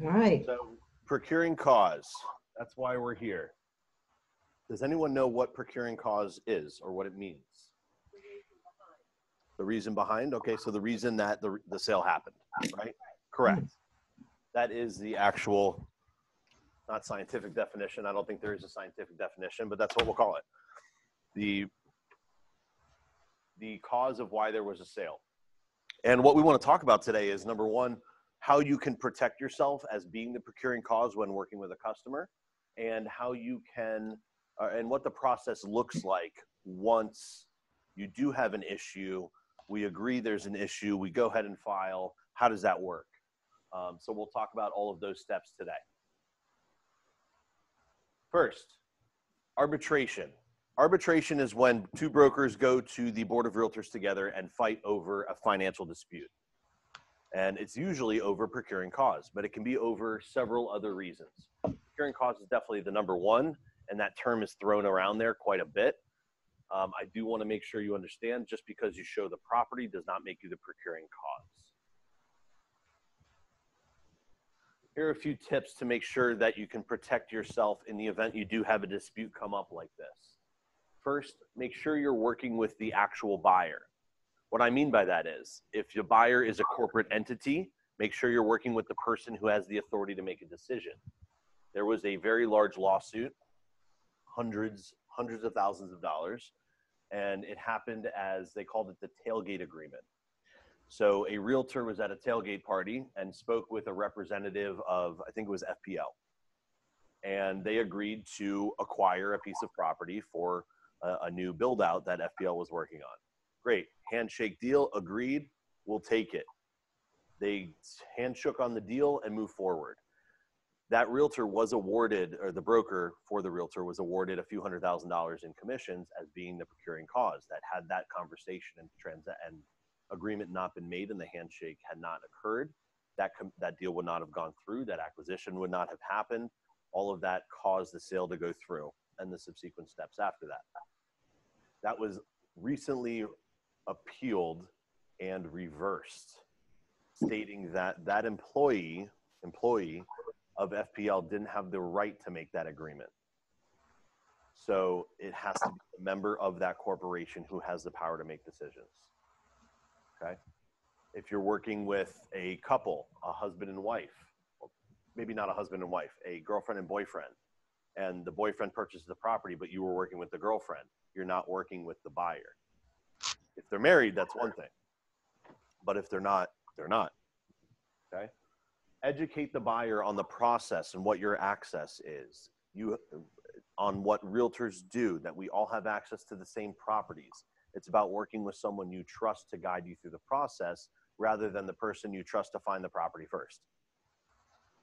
All right. So procuring cause, that's why we're here. Does anyone know what procuring cause is or what it means? The reason behind, okay, so the reason that the sale happened, right? Correct. That is the actual, not scientific definition. I don't think there is a scientific definition, but that's what we'll call it. The cause of why there was a sale. And what we want to talk about today is, number one, how you can protect yourself as being the procuring cause when working with a customer, and how you can, and what the process looks like once you do have an issue, we agree there's an issue, we go ahead and file, how does that work? So we'll talk about all of those steps today. First, arbitration. Arbitration is when two brokers go to the Board of Realtors together and fight over a financial dispute. And it's usually over procuring cause, but it can be over several other reasons. Procuring cause is definitely the number one, and that term is thrown around there quite a bit. I do want to make sure you understand, just because you show the property does not make you the procuring cause. Here are a few tips to make sure that you can protect yourself in the event you do have a dispute come up like this. First, make sure you're working with the actual buyer. What I mean by that is, if your buyer is a corporate entity, make sure you're working with the person who has the authority to make a decision. There was a very large lawsuit, hundreds of thousands of dollars, and it happened as they called it the tailgate agreement. So a realtor was at a tailgate party and spoke with a representative of, I think it was FPL. And they agreed to acquire a piece of property for a new build out that FPL was working on. Great, handshake deal, agreed, we'll take it. They handshook on the deal and move forward. That realtor was awarded, or the broker for the realtor was awarded a few $100,000s in commissions as being the procuring cause that had that conversation and agreement not been made and the handshake had not occurred, that deal would not have gone through, that acquisition would not have happened. All of that caused the sale to go through and the subsequent steps after that. That was recently appealed and reversed, stating that that employee of FPL didn't have the right to make that agreement. So it has to be a member of that corporation who has the power to make decisions. Okay. If you're working with a couple, a husband and wife, maybe not a husband and wife, a girlfriend and boyfriend, and the boyfriend purchased the property, but you were working with the girlfriend, you're not working with the buyer. If they're married, that's one thing. But if they're not, they're not. Okay. Educate the buyer on the process and what your access is, on what realtors do, that we all have access to the same properties. It's about working with someone you trust to guide you through the process rather than the person you trust to find the property first.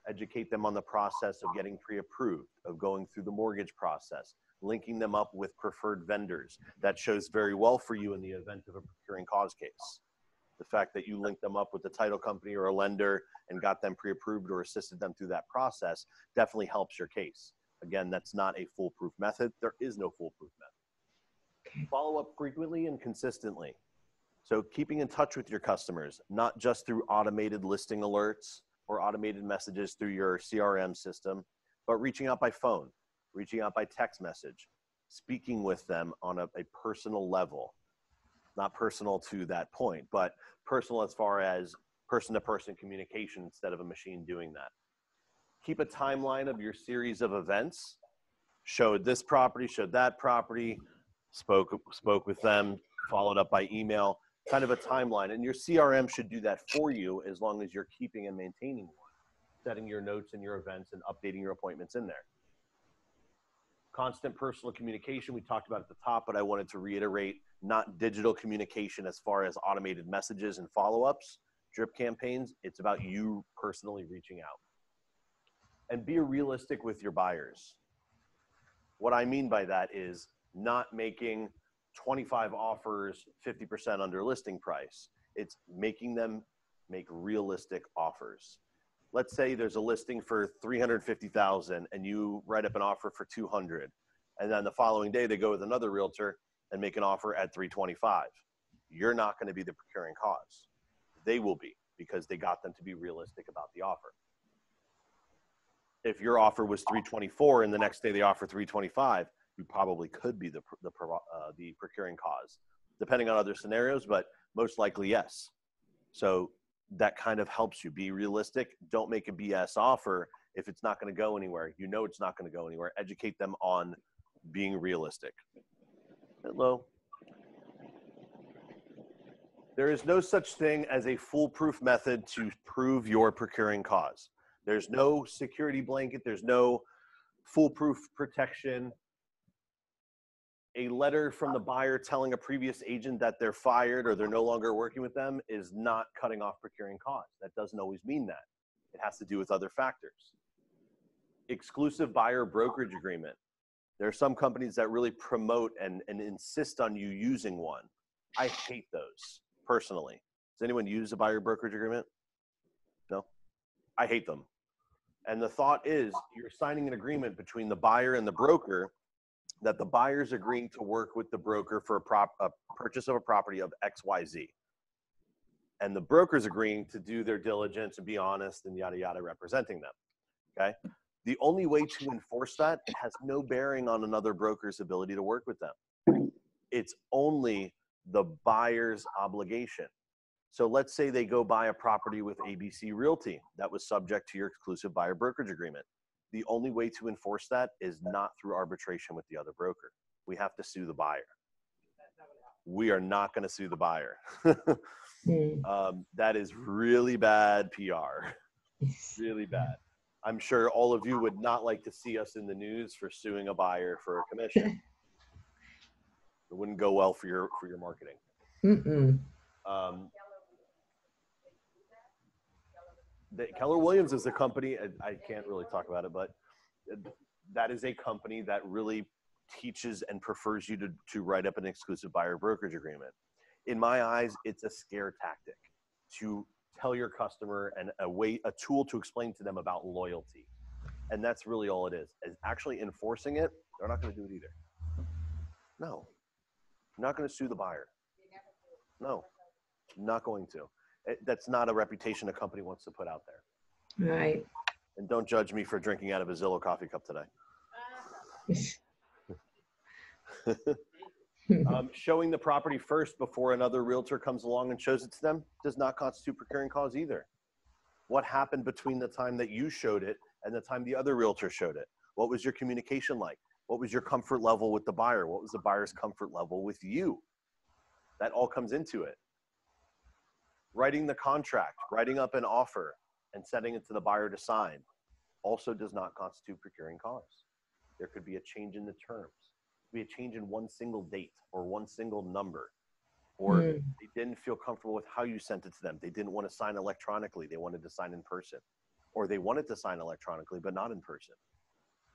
Educate them on the process of getting pre-approved, of going through the mortgage process, linking them up with preferred vendors. That shows very well for you in the event of a procuring cause case. The fact that you linked them up with the title company or a lender and got them pre-approved or assisted them through that process definitely helps your case. Again, that's not a foolproof method. There is no foolproof method. Follow up frequently and consistently. So keeping in touch with your customers, not just through automated listing alerts or automated messages through your CRM system, but reaching out by phone, reaching out by text message, speaking with them on a personal level, not personal to that point, but personal as far as person-to-person communication instead of a machine doing that. Keep a timeline of your series of events. Showed this property, showed that property, spoke with them, followed up by email, kind of a timeline. And your CRM should do that for you as long as you're keeping and maintaining one, setting your notes and your events and updating your appointments in there. Constant personal communication, we talked about at the top, but I wanted to reiterate, not digital communication as far as automated messages and follow-ups, drip campaigns. It's about you personally reaching out. And be realistic with your buyers. What I mean by that is, not making 25 offers 50% under listing price. It's making them make realistic offers. Let's say there's a listing for $350,000 and you write up an offer for $200,000, and then the following day they go with another realtor and make an offer at $325,000. You're not going to be the procuring cause. They will be, because they got them to be realistic about the offer. if your offer was 324 and the next day they offer 325, you probably could be the procuring cause, depending on other scenarios, but most likely yes. So that kind of helps you be realistic. Don't make a BS offer if it's not going to go anywhere. You know it's not going to go anywhere. Educate them on being realistic. Hello. There is no such thing as a foolproof method to prove your procuring cause. There's no security blanket. There's no foolproof protection. A letter from the buyer telling a previous agent that they're fired or they're no longer working with them is not cutting off procuring cause. That doesn't always mean that. It has to do with other factors. Exclusive buyer brokerage agreement. There are some companies that really promote and insist on you using one. I hate those personally. Does anyone use a buyer brokerage agreement? No? I hate them. And the thought is you're signing an agreement between the buyer and the broker that the buyer's agreeing to work with the broker for a purchase of a property of XYZ. And the broker's agreeing to do their diligence and be honest and yada, yada, representing them, okay? The only way to enforce that, it has no bearing on another broker's ability to work with them. It's only the buyer's obligation. So let's say they go buy a property with ABC Realty that was subject to your exclusive buyer brokerage agreement. The only way to enforce that is not through arbitration with the other broker. We have to sue the buyer. We are not going to sue the buyer. That is really bad PR. Really bad. I'm sure all of you would not like to see us in the news for suing a buyer for a commission. It wouldn't go well for your marketing. Keller Williams is a company, I can't really talk about it, but that is a company that really teaches and prefers you to write up an exclusive buyer brokerage agreement. In my eyes, it's a scare tactic to tell your customer and a tool to explain to them about loyalty. And that's really all it is actually enforcing it. They're not going to do it either. No, I'm not going to sue the buyer. No, I'm not going to. That's not a reputation a company wants to put out there. Right. And don't judge me for drinking out of a Zillow coffee cup today. Showing the property first before another realtor comes along and shows it to them does not constitute procuring cause either. What happened between the time that you showed it and the time the other realtor showed it? What was your communication like? What was your comfort level with the buyer? What was the buyer's comfort level with you? That all comes into it. Writing the contract, writing up an offer, and sending it to the buyer to sign also does not constitute procuring cause. There could be a change in the terms. Be a change in one single date or one single number, or they didn't feel comfortable with how you sent it to them. They didn't want to sign electronically. They wanted to sign in person, or they wanted to sign electronically, but not in person.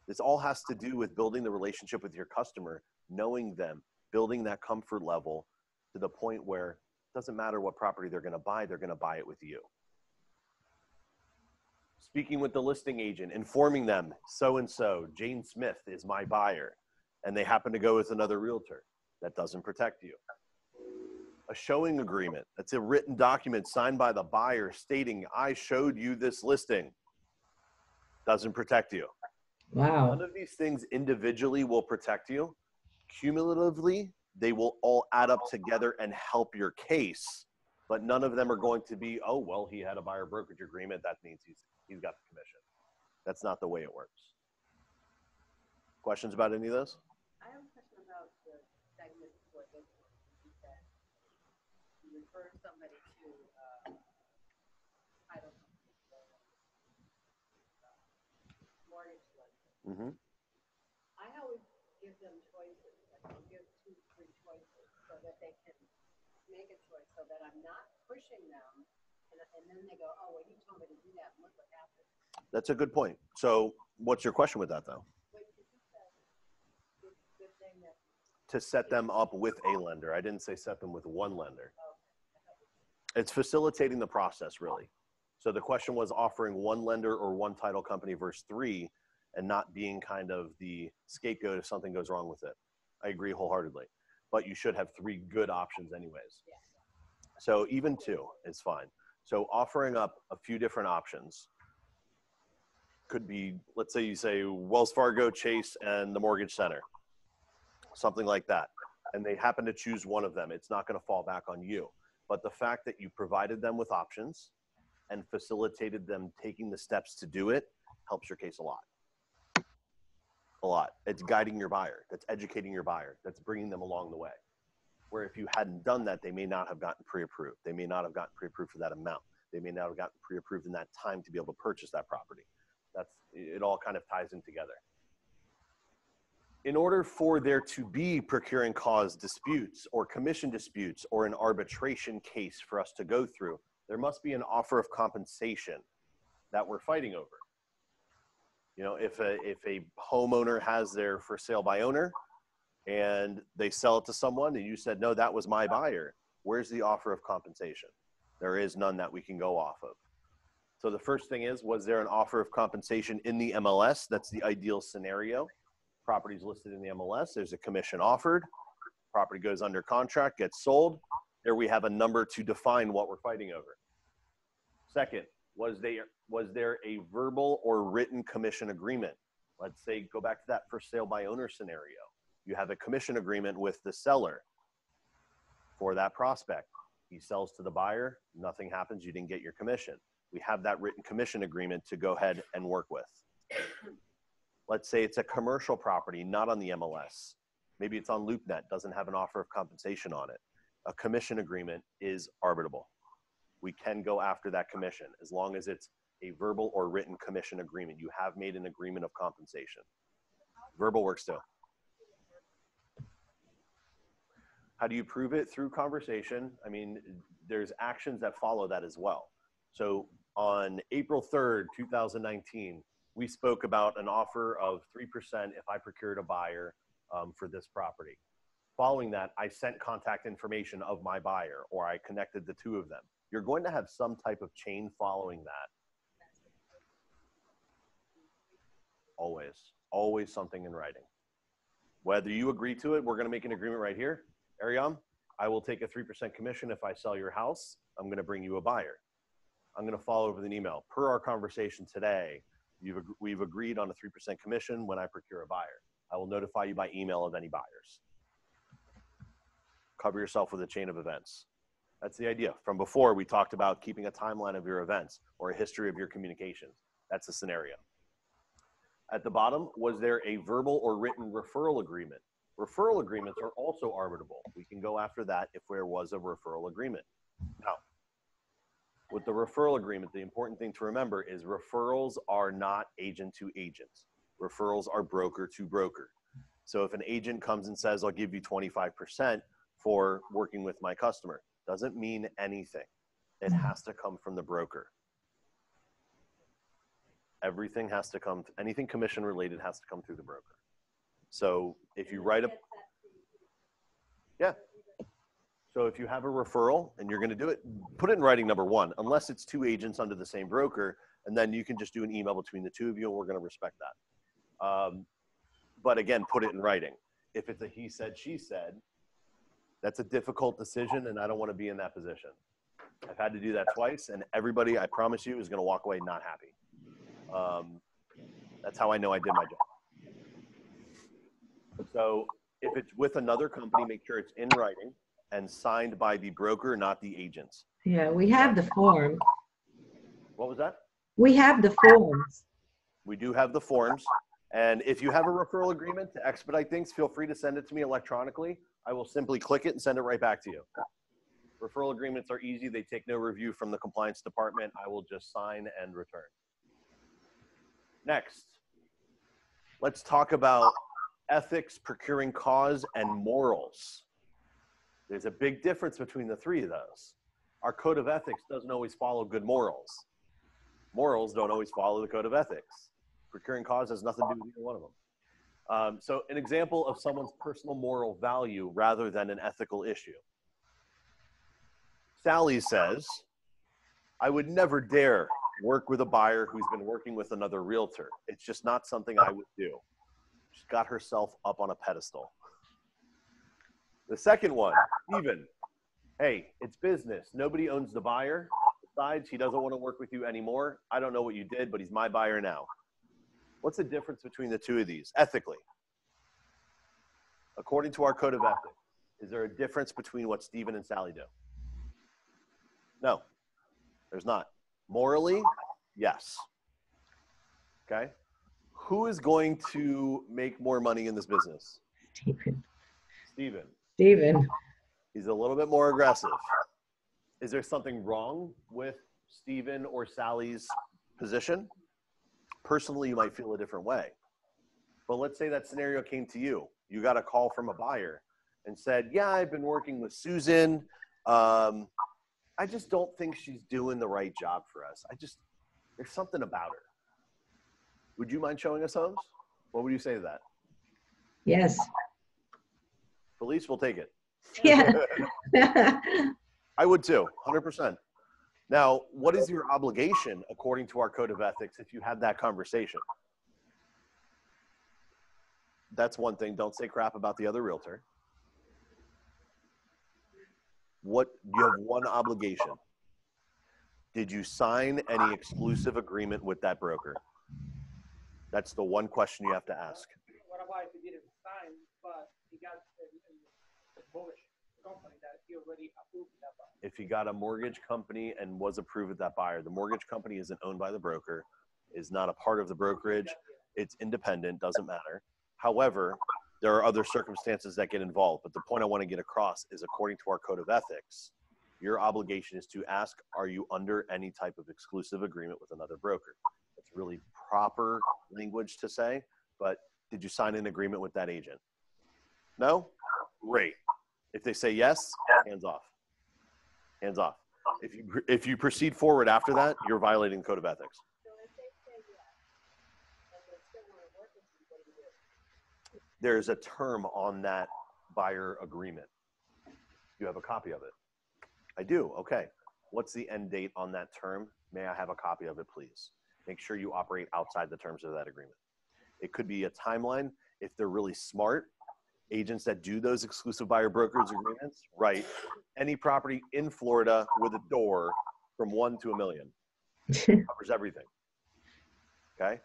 This all has to do with building the relationship with your customer, knowing them, building that comfort level to the point where it doesn't matter what property they're going to buy it with you. Speaking with the listing agent, informing them, so-and-so, Jane Smith is my buyer, and they happen to go with another realtor. That doesn't protect you. A showing agreement, that's a written document signed by the buyer stating, I showed you this listing, doesn't protect you. Wow. None of these things individually will protect you. Cumulatively, they will all add up together and help your case, but none of them are going to be, oh, well, he had a buyer brokerage agreement, that means he's got the commission. That's not the way it works. Questions about any of those? I have a question about the segment before this one. You said you refer somebody to, I don't know, mortgage lender. I always give them choices. I can give 2, 3 choices so that they can make a choice so that I'm not pushing them. And then they go, oh, well, you told me to do that. And look what happened. That's a good point. So what's your question with that, though? To set them up with a lender. I didn't say set them with one lender. It's facilitating the process, really. So the question was offering one lender or one title company versus 3 and not being kind of the scapegoat if something goes wrong with it. I agree wholeheartedly. But you should have 3 good options anyways. So even 2 is fine. So offering up a few different options could be, let's say you say Wells Fargo, Chase, and the Mortgage Center, something like that. And they happen to choose one of them. It's not going to fall back on you. But the fact that you provided them with options and facilitated them taking the steps to do it helps your case a lot. A lot. It's guiding your buyer. That's educating your buyer. That's bringing them along the way. Where if you hadn't done that, they may not have gotten pre-approved. They may not have gotten pre-approved for that amount. They may not have gotten pre-approved in that time to be able to purchase that property. That's, it all kind of ties in together. In order for there to be procuring cause disputes or commission disputes or an arbitration case for us to go through, there must be an offer of compensation that we're fighting over. You know, if a homeowner has their for sale by owner and they sell it to someone and you said, no, that was my buyer, where's the offer of compensation? There is none that we can go off of. So the first thing is, was there an offer of compensation in the MLS? That's the ideal scenario. Property's listed in the MLS. There's a commission offered. Property goes under contract, gets sold. There we have a number to define what we're fighting over. Second, was there a verbal or written commission agreement? Let's say, go back to that for sale by owner scenario. You have a commission agreement with the seller for that prospect. He sells to the buyer, nothing happens, you didn't get your commission. We have that written commission agreement to go ahead and work with. Let's say it's a commercial property, not on the MLS. Maybe it's on LoopNet, doesn't have an offer of compensation on it. A commission agreement is arbitrable. We can go after that commission as long as it's a verbal or written commission agreement. You have made an agreement of compensation. Verbal works too. How do you prove it? Through conversation. I mean, there's actions that follow that as well. So on April 3rd, 2019, we spoke about an offer of 3% if I procured a buyer for this property. Following that, I sent contact information of my buyer, or I connected the two of them. You're going to have some type of chain following that. Always, always something in writing. Whether you agree to it, we're going to make an agreement right here. Ariam, I will take a 3% commission if I sell your house. I'm going to bring you a buyer. I'm going to follow up with an email. Per our conversation today, we've agreed on a 3% commission when I procure a buyer. I will notify you by email of any buyers. Cover yourself with a chain of events. That's the idea. From before, we talked about keeping a timeline of your events or a history of your communications. That's the scenario. At the bottom, was there a verbal or written referral agreement? Referral agreements are also arbitrable. We can go after that if there was a referral agreement. Now, with the referral agreement, the important thing to remember is referrals are not agent to agent. Referrals are broker to broker. So if an agent comes and says, I'll give you 25% for working with my customer, doesn't mean anything. It has to come from the broker. Everything has to come, anything commission related has to come through the broker. So if you write a, yeah. So if you have a referral and you're going to do it, put it in writing, number one, unless it's two agents under the same broker, and then you can just do an email between the two of you and we're going to respect that. But again, put it in writing. If it's a he said, she said, that's a difficult decision and I don't want to be in that position. I've had to do that twice and everybody, I promise you, is going to walk away not happy. That's how I know I did my job. So if it's with another company, make sure it's in writing and signed by the broker, not the agents. Yeah, we have the form. What was that? We have the forms. We do have the forms. And if you have a referral agreement to expedite things, feel free to send it to me electronically. I will simply click it and send it right back to you. Referral agreements are easy. They take no review from the compliance department. I will just sign and return. Next, let's talk about ethics, procuring cause, and morals. There's a big difference between the three of those. Our code of ethics doesn't always follow good morals. Morals don't always follow the code of ethics. Procuring cause has nothing to do with either one of them. So an example of someone's personal moral value rather than an ethical issue. Sally says, I would never dare work with a buyer who's been working with another realtor. It's just not something I would do. She's got herself up on a pedestal. The second one, Steven. Hey, it's business. Nobody owns the buyer. Besides, he doesn't want to work with you anymore. I don't know what you did, but he's my buyer now. What's the difference between the two of these ethically? According to our code of ethics, is there a difference between what Stephen and Sally do? No, there's not. Morally, yes. Okay. Who is going to make more money in this business? Stephen. He's a little bit more aggressive. Is there something wrong with Stephen or Sally's position? Personally, you might feel a different way. But let's say that scenario came to you. You got a call from a buyer and said, yeah, I've been working with Susan. I just don't think she's doing the right job for us. There's something about her. Would you mind showing us homes? What would you say to that? Yes. Felice will take it. Yeah. I would too, 100%. Now, what is your obligation according to our code of ethics if you have that conversation? That's one thing. Don't say crap about the other realtor. You have one obligation. Did you sign any exclusive agreement with that broker? That's the one question you have to ask. What about if you didn't sign, but he got a mortgage company that he already approved that buyer? If he got a mortgage company and was approved with that buyer, the mortgage company isn't owned by the broker, is not a part of the brokerage, it's independent, doesn't matter. However, there are other circumstances that get involved, but the point I want to get across is according to our code of ethics, your obligation is to ask, are you under any type of exclusive agreement with another broker? That's really proper language to say, but did you sign an agreement with that agent? No? Great. If they say yes, hands off. Hands off. If you proceed forward after that, you're violating the code of ethics. There's a term on that buyer agreement. You have a copy of it? I do, okay. What's the end date on that term? May I have a copy of it, please? Make sure you operate outside the terms of that agreement. It could be a timeline. If they're really smart, agents that do those exclusive buyer brokerage agreements write any property in Florida with a door from 1 to 1 million. It covers everything, okay?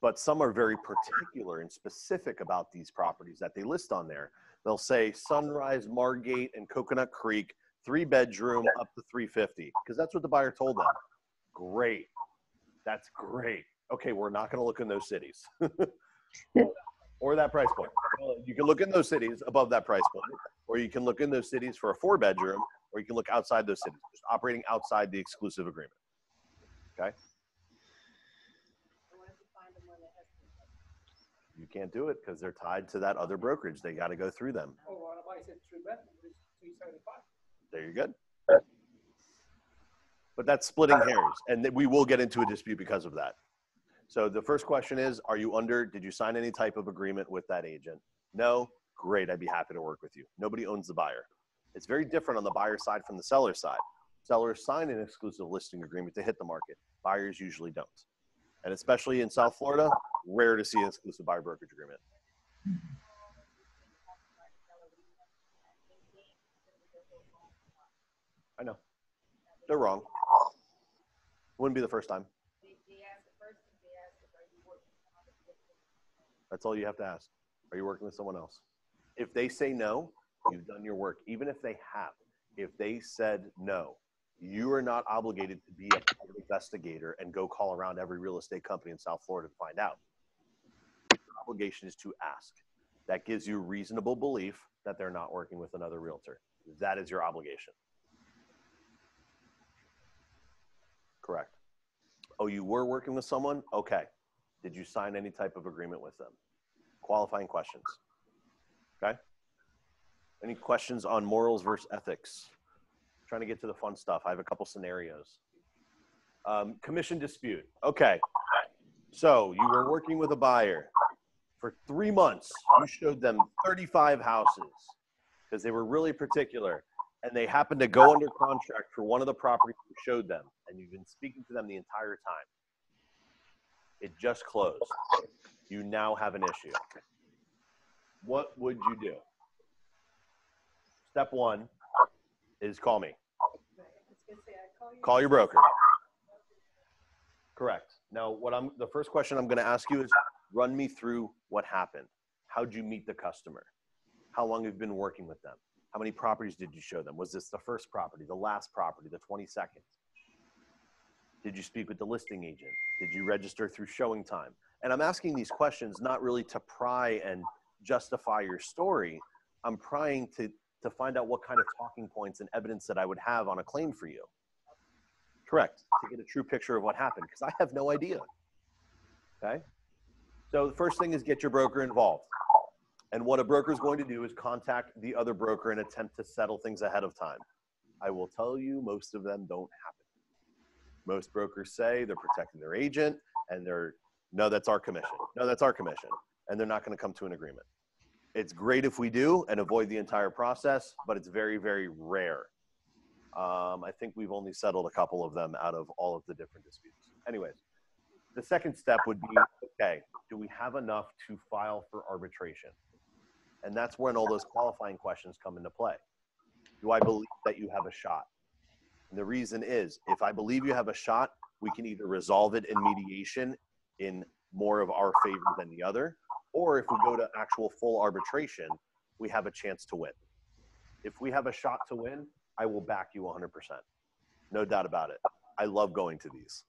But some are very particular and specific about these properties that they list on there. They'll say Sunrise, Margate, and Coconut Creek, 3-bedroom up to 350, because that's what the buyer told them. Great. That's great. Okay, we're not going to look in those cities. Or that price point. Well, you can look in those cities above that price point, or you can look in those cities for a 4-bedroom, or you can look outside those cities, just operating outside the exclusive agreement. Okay? You can't do it because they're tied to that other brokerage. They got to go through them. Oh, well, I said 3-bedroom, $375. There you go. But that's splitting hairs, and we will get into a dispute because of that. So the first question is, did you sign any type of agreement with that agent? No? Great, I'd be happy to work with you. Nobody owns the buyer. It's very different on the buyer side from the seller side. Sellers sign an exclusive listing agreement to hit the market. Buyers usually don't. And especially in South Florida, rare to see an exclusive buyer brokerage agreement. I know. They're wrong. Wouldn't be the first time. That's all you have to ask. Are you working with someone else? If they say no, you've done your work. Even if they have. If they said no, you are not obligated to be an investigator and go call around every real estate company in South Florida to find out. Your obligation is to ask. That gives you reasonable belief that they're not working with another realtor. That is your obligation. Correct. Oh, you were working with someone? Okay. Did you sign any type of agreement with them? Qualifying questions. Okay. Any questions on morals versus ethics? Trying to get to the fun stuff. I have a couple scenarios. Commission dispute. Okay. So you were working with a buyer for 3 months. You showed them 35 houses because they were really particular. And they happened to go under contract for one of the properties you showed them. And you've been speaking to them the entire time. It just closed. You now have an issue. What would you do? Step one is call me. Call your broker. Correct. Now, the first question I'm going to ask you is, Run me through what happened. How'd you meet the customer? How long have you been working with them? How many properties did you show them? Was this the first property, the last property, the 22nd? Did you speak with the listing agent? Did you register through Showing Time? And I'm asking these questions not really to pry and justify your story. I'm prying to find out what kind of talking points and evidence that I would have on a claim for you. Correct, to get a true picture of what happened, because I have no idea, okay? So the first thing is get your broker involved. And what a broker is going to do is contact the other broker and attempt to settle things ahead of time. I will tell you, most of them don't happen. Most brokers say they're protecting their agent and they're, no, that's our commission. No, that's our commission. And they're not going to come to an agreement. It's great if we do and avoid the entire process, but it's very, very rare. I think we've only settled a couple of them out of all of the different disputes. Anyways, the second step would be, okay, do we have enough to file for arbitration? And that's when all those qualifying questions come into play. Do I believe that you have a shot? And the reason is, if I believe you have a shot, we can either resolve it in mediation in more of our favor than the other, or if we go to actual full arbitration, we have a chance to win. If we have a shot to win, I will back you 100%. No doubt about it. I love going to these.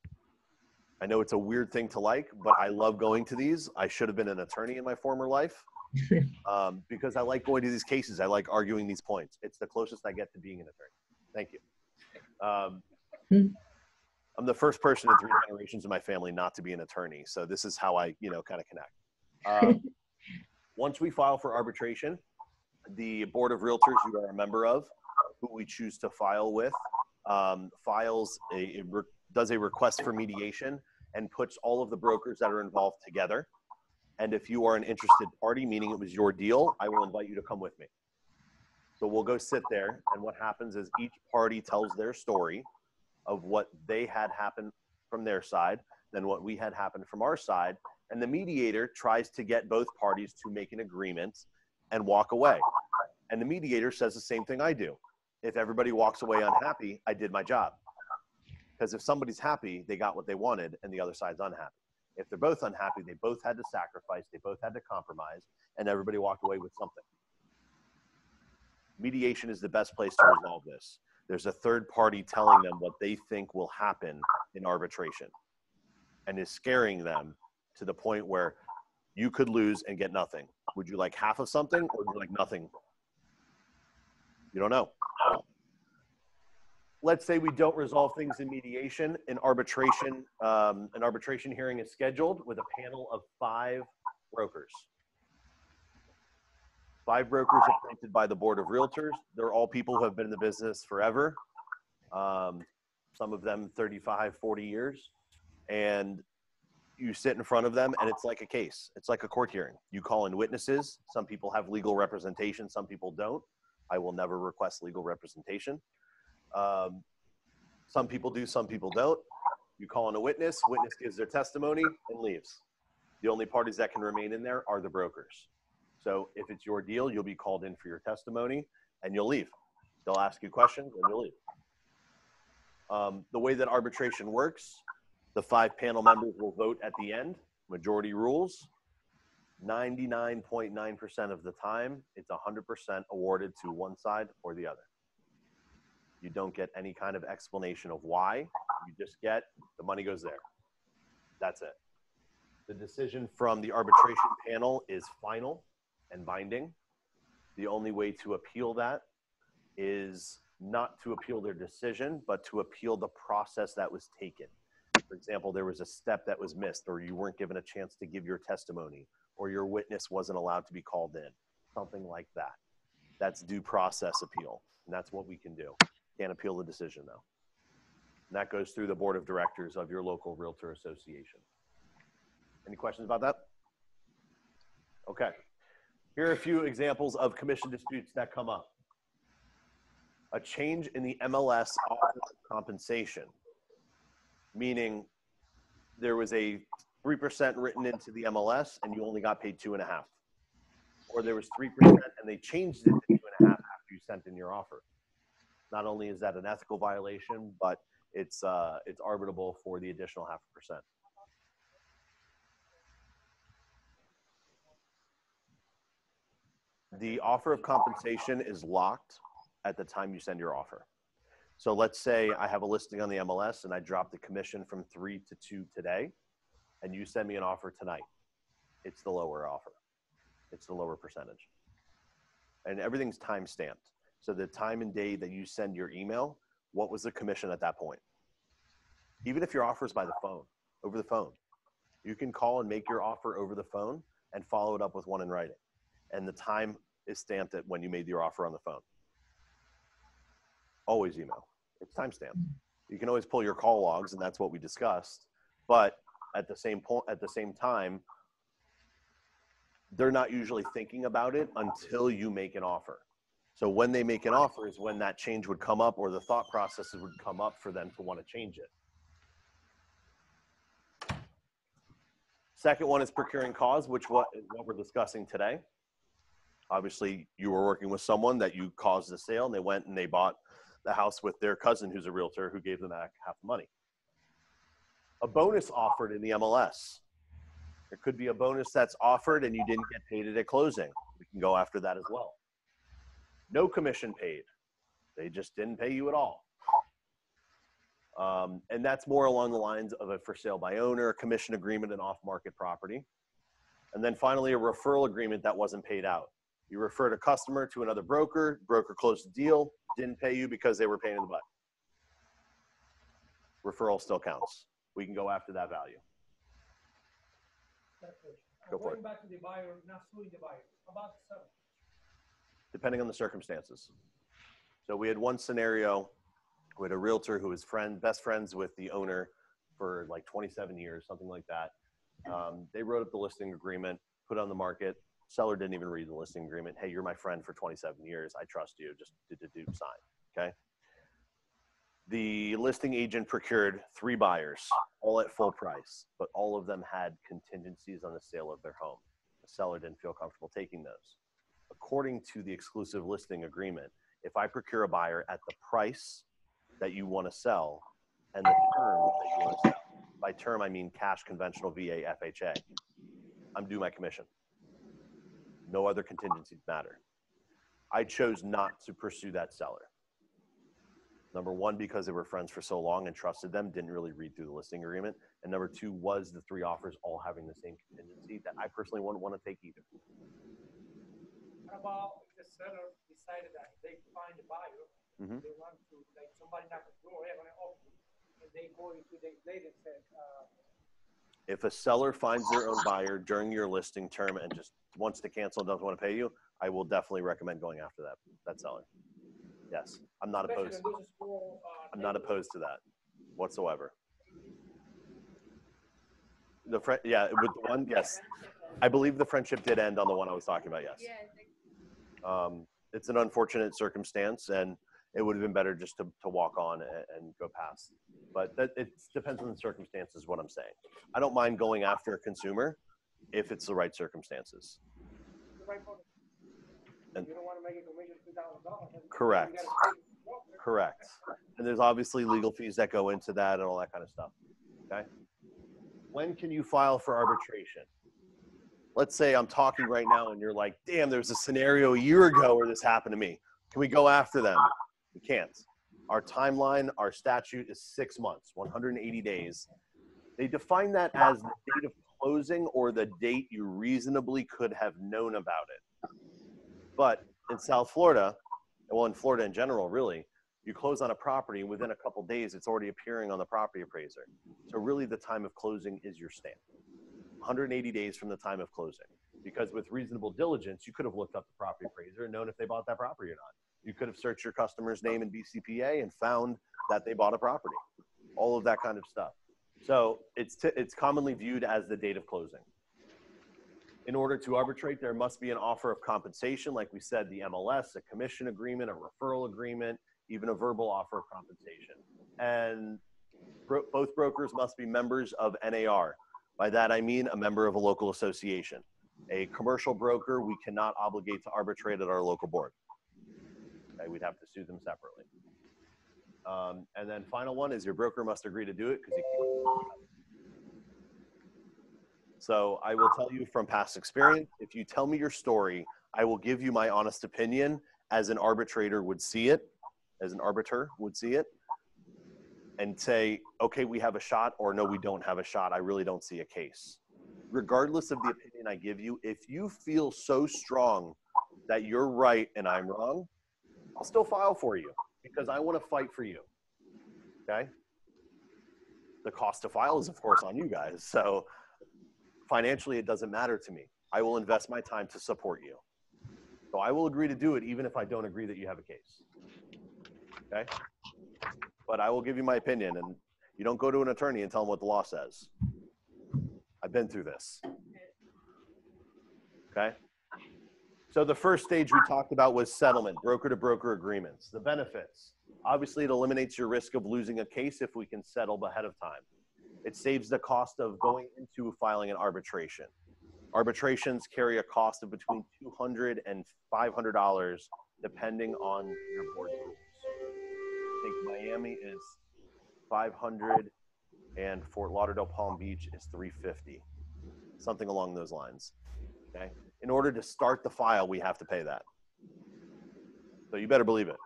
I know it's a weird thing to like, but I love going to these. I should have been an attorney in my former life because I like going to these cases. I like arguing these points. It's the closest I get to being an attorney. Thank you. I'm the first person in 3 generations of my family not to be an attorney. So this is how I, kind of connect. Once we file for arbitration, the Board of Realtors, you are a member of, who we choose to file with, does a request for mediation and puts all of the brokers that are involved together. And if you are an interested party, meaning it was your deal, I will invite you to come with me. So we'll go sit there, and what happens is each party tells their story of what they had happen from their side, then what we had happen from our side, and the mediator tries to get both parties to make an agreement and walk away. And the mediator says the same thing I do. If everybody walks away unhappy, I did my job. Because if somebody's happy, they got what they wanted, and the other side's unhappy. If they're both unhappy, they both had to sacrifice, they both had to compromise, and everybody walked away with something. Mediation is the best place to resolve this. There's a third party telling them what they think will happen in arbitration and is scaring them to the point where you could lose and get nothing. Would you like half of something, or would you like nothing? You don't know. Let's say we don't resolve things in mediation. An arbitration hearing is scheduled with a panel of 5 brokers. 5 brokers appointed by the Board of Realtors. They're all people who have been in the business forever. Some of them 35, 40 years. And you sit in front of them, and it's like a case. It's like a court hearing. You call in witnesses. Some people have legal representation. Some people don't. I will never request legal representation. Some people do, some people don't. You call in a witness, witness gives their testimony and leaves. The only parties that can remain in there are the brokers. So if it's your deal, you'll be called in for your testimony and you'll leave. They'll ask you questions and you'll leave. The way that arbitration works, the 5 panel members will vote at the end, majority rules. 99.9% of the time, it's 100% awarded to one side or the other. You don't get any kind of explanation of why. You just get the money goes there. That's it. The decision from the arbitration panel is final and binding. The only way to appeal that is not to appeal their decision, but to appeal the process that was taken. For example, there was a step that was missed, or you weren't given a chance to give your testimony, or your witness wasn't allowed to be called in, something like that. That's due process appeal, and that's what we can do. Can't appeal the decision, though. And that goes through the board of directors of your local realtor association. Any questions about that? Okay. Here are a few examples of commission disputes that come up. A change in the MLS office compensation, meaning there was a 3% written into the MLS and you only got paid 2.5%. Or there was 3% and they changed it to 2.5% after you sent in your offer. Not only is that an ethical violation, but it's arbitrable for the additional 0.5%. The offer of compensation is locked at the time you send your offer. So let's say I have a listing on the MLS and I drop the commission from 3 to 2 today, and you send me an offer tonight. It's the lower offer. It's the lower percentage. And everything's time stamped. So the time and day that you send your email, what was the commission at that point? Even if your offer is by the phone, over the phone, you can call and make your offer over the phone and follow it up with one in writing. And the time is stamped at when you made your offer on the phone. Always email. It's timestamped. You can always pull your call logs, and that's what we discussed. But at the same point, at the same time, they're not usually thinking about it until you make an offer. So when they make an offer is when that change would come up, or the thought processes would come up for them to want to change it. Second one is procuring cause, which is what we're discussing today. Obviously, you were working with someone that you caused the sale, and they went and they bought the house with their cousin who's a realtor who gave them back half the money. A bonus offered in the MLS. There could be a bonus that's offered and you didn't get paid it at closing. We can go after that as well. No commission paid. They just didn't pay you at all. And that's more along the lines of a for sale by owner, commission agreement, and off-market property. And then finally, a referral agreement that wasn't paid out. You referred a customer to another broker, broker closed the deal, didn't pay you because they were paying in the butt. Referral still counts. We can go after that value. Go for it. Going back to the buyer, not suing the buyer. How about the seller? Depending on the circumstances. So we had one scenario with a realtor who was best friends with the owner for like 27 years, something like that. They wrote up the listing agreement, put it on the market. Seller didn't even read the listing agreement. Hey, you're my friend for 27 years. I trust you. Just do sign. Okay. The listing agent procured 3 buyers, all at full price, but all of them had contingencies on the sale of their home. The seller didn't feel comfortable taking those. According to the exclusive listing agreement, if I procure a buyer at the price that you want to sell and the term that you want to sell, by term I mean cash, conventional, VA, FHA, I'm due my commission. No other contingencies matter. I chose not to pursue that seller. Number 1, because they were friends for so long and trusted them, didn't really read through the listing agreement. And number 2 was the 3 offers all having the same contingency that I personally wouldn't want to take either. What about if the seller decided that they find a buyer, they want to, like somebody knocked the door, they want to offer, and they go in 2 days later and said, if a seller finds their own buyer during your listing term and just wants to cancel and doesn't want to pay you, I will definitely recommend going after that seller. Yes, I'm not opposed. I'm not opposed to that whatsoever. The friend, yeah, with the one, yes. I believe the friendship did end on the one I was talking about, yes. It's an unfortunate circumstance, and it would have been better just to walk on and go past. But it depends on the circumstances, what I'm saying. I don't mind going after a consumer if it's the right circumstances. And you don't want to make it $2,000. Correct. Correct. And there's obviously legal fees that go into that and all that kind of stuff. Okay. When can you file for arbitration? Let's say I'm talking right now and you're like, damn, there was a scenario a year ago where this happened to me. Can we go after them? We can't. Our timeline, our statute is 6 months, 180 days. They define that as the date of closing or the date you reasonably could have known about it. But in South Florida, well, in Florida in general, really, you close on a property and within a couple of days, it's already appearing on the property appraiser. So really the time of closing is your stamp. 180 days from the time of closing. Because with reasonable diligence, you could have looked up the property appraiser and known if they bought that property or not. You could have searched your customer's name in BCPA and found that they bought a property, all of that kind of stuff. So it's commonly viewed as the date of closing. In order to arbitrate, there must be an offer of compensation. Like we said, the MLS, a commission agreement, a referral agreement, even a verbal offer of compensation. And both brokers must be members of NAR. By that, I mean a member of a local association. A commercial broker, we cannot obligate to arbitrate at our local board. Okay, we'd have to sue them separately. And then final one is your broker must agree to do it because you can't. So I will tell you from past experience, if you tell me your story, I will give you my honest opinion as an arbitrator would see it, as an arbiter would see it, and say, okay, we have a shot, or no, we don't have a shot. I really don't see a case. Regardless of the opinion I give you, if you feel so strong that you're right and I'm wrong, I'll still file for you because I want to fight for you, okay? The cost to file is, of course, on you guys. So financially, it doesn't matter to me. I will invest my time to support you. So I will agree to do it even if I don't agree that you have a case, okay? But I will give you my opinion, and you don't go to an attorney and tell them what the law says. I've been through this, okay? So the first stage we talked about was settlement, broker-to-broker agreements. The benefits, obviously it eliminates your risk of losing a case if we can settle ahead of time. It saves the cost of going into filing an arbitration. Arbitrations carry a cost of between $200 and $500 depending on your board rules. I think Miami is $500 and Fort Lauderdale Palm Beach is $350, something along those lines, okay? In order to start the file, we have to pay that. So you better believe it.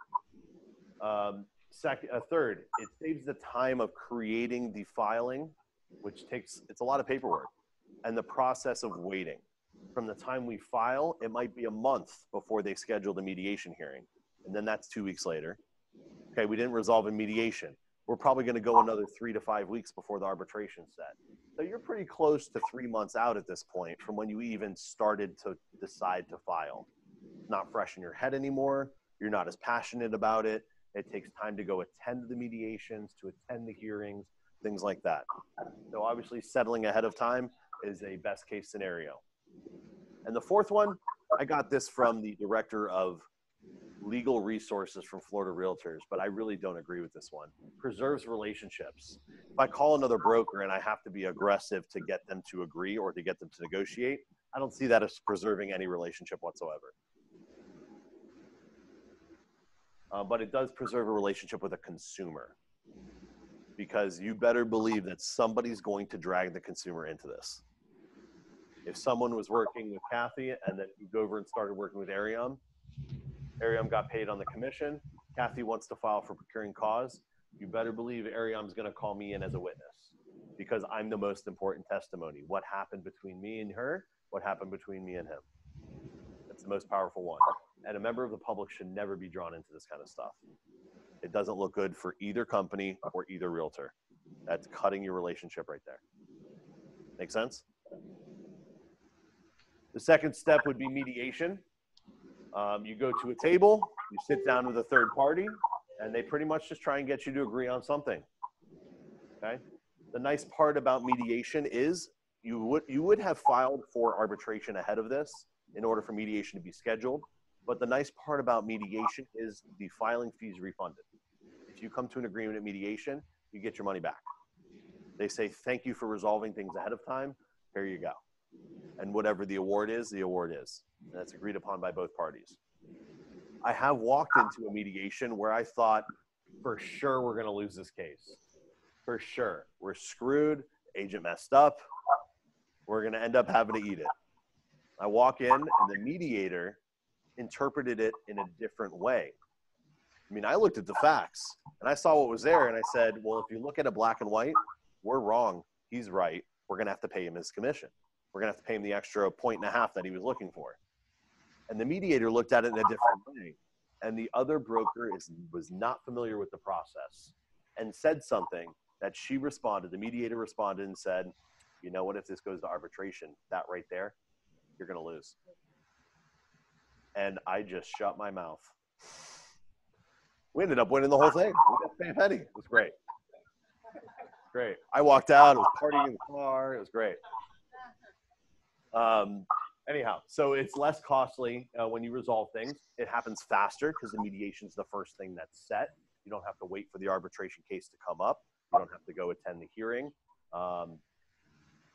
Third, it saves the time of creating the filing, which takes, it's a lot of paperwork, and the process of waiting. From the time we file, it might be a month before they schedule the mediation hearing. And then that's 2 weeks later. Okay, we didn't resolve in mediation. We're probably gonna go another 3 to 5 weeks before the arbitration set. So you're pretty close to 3 months out at this point from when you even started to decide to file. It's not fresh in your head anymore. You're not as passionate about it. It takes time to go attend the mediations, to attend the hearings, things like that. So obviously settling ahead of time is a best case scenario. And the fourth one, I got this from the director of legal resources from Florida Realtors, but I really don't agree with this one. Preserves relationships. If I call another broker and I have to be aggressive to get them to agree or to get them to negotiate, I don't see that as preserving any relationship whatsoever. But it does preserve a relationship with a consumer, because you better believe that somebody's going to drag the consumer into this. If someone was working with Kathy and then moved over and started working with Ariam, Ariam got paid on the commission. Kathy wants to file for procuring cause. You better believe Ariam's going to call me in as a witness because I'm the most important testimony. What happened between me and her, what happened between me and him. That's the most powerful one. And a member of the public should never be drawn into this kind of stuff. It doesn't look good for either company or either realtor. That's cutting your relationship right there. Make sense? The second step would be mediation. You go to a table, you sit down with a third party, and they pretty much just try and get you to agree on something, okay? The nice part about mediation is you would have filed for arbitration ahead of this in order for mediation to be scheduled, but the nice part about mediation is the filing fees refunded. If you come to an agreement at mediation, you get your money back. They say, thank you for resolving things ahead of time, here you go. And whatever the award is, the award is. And that's agreed upon by both parties. I have walked into a mediation where I thought, for sure, we're going to lose this case. For sure. We're screwed. Agent messed up. We're going to end up having to eat it. I walk in, and the mediator interpreted it in a different way. I mean, I looked at the facts, and I saw what was there, and I said, well, if you look at a black and white, we're wrong. He's right. We're going to have to pay him his commission. We're going to have to pay him the extra 1.5 points that he was looking for. And the mediator looked at it in a different way. And the other broker was not familiar with the process and said something that she responded. The mediator responded and said, you know what, if this goes to arbitration, that right there, you're going to lose. And I just shut my mouth. We ended up winning the whole thing. We got penny. It was great. Great. I walked out. I was partying in the car. It was great. Anyhow, so it's less costly when you resolve things. It happens faster because the mediation is the first thing that's set. You don't have to wait for the arbitration case to come up. You don't have to go attend the hearing.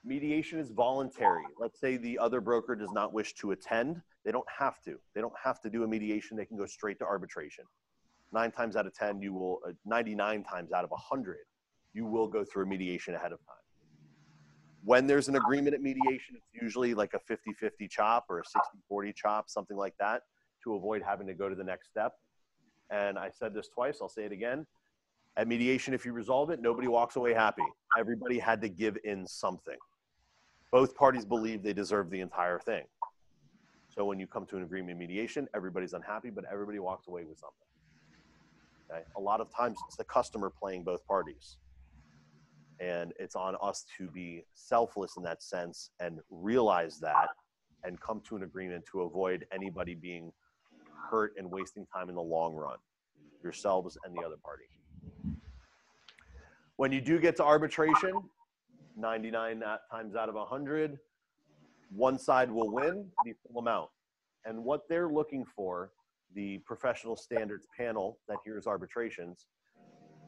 Mediation is voluntary. Let's say the other broker does not wish to attend. They don't have to. They don't have to do a mediation. They can go straight to arbitration. 9 times out of 10, you will, 99 times out of 100, you will go through a mediation ahead of time. When there's an agreement at mediation, it's usually like a 50-50 chop or a 60-40 chop, something like that, to avoid having to go to the next step. And I said this twice, I'll say it again. At mediation, if you resolve it, nobody walks away happy. Everybody had to give in something. Both parties believe they deserve the entire thing. So when you come to an agreement in mediation, everybody's unhappy, but everybody walks away with something. Okay? A lot of times it's the customer playing both parties. And it's on us to be selfless in that sense and realize that and come to an agreement to avoid anybody being hurt and wasting time in the long run, yourselves and the other party. When you do get to arbitration, 99 times out of 100, one side will win the full amount. And what they're looking for, the professional standards panel that hears arbitrations,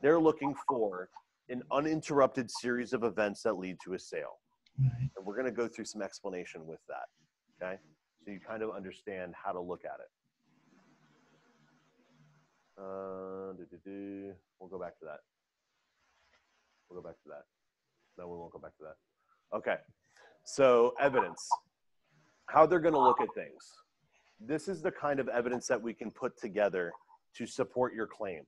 they're looking for an uninterrupted series of events that lead to a sale. And we're going to go through some explanation with that, okay? So you kind of understand how to look at it. We'll go back to that. We'll go back to that. No, we won't go back to that. Okay. So evidence, how they're going to look at things. This is the kind of evidence that we can put together to support your claim.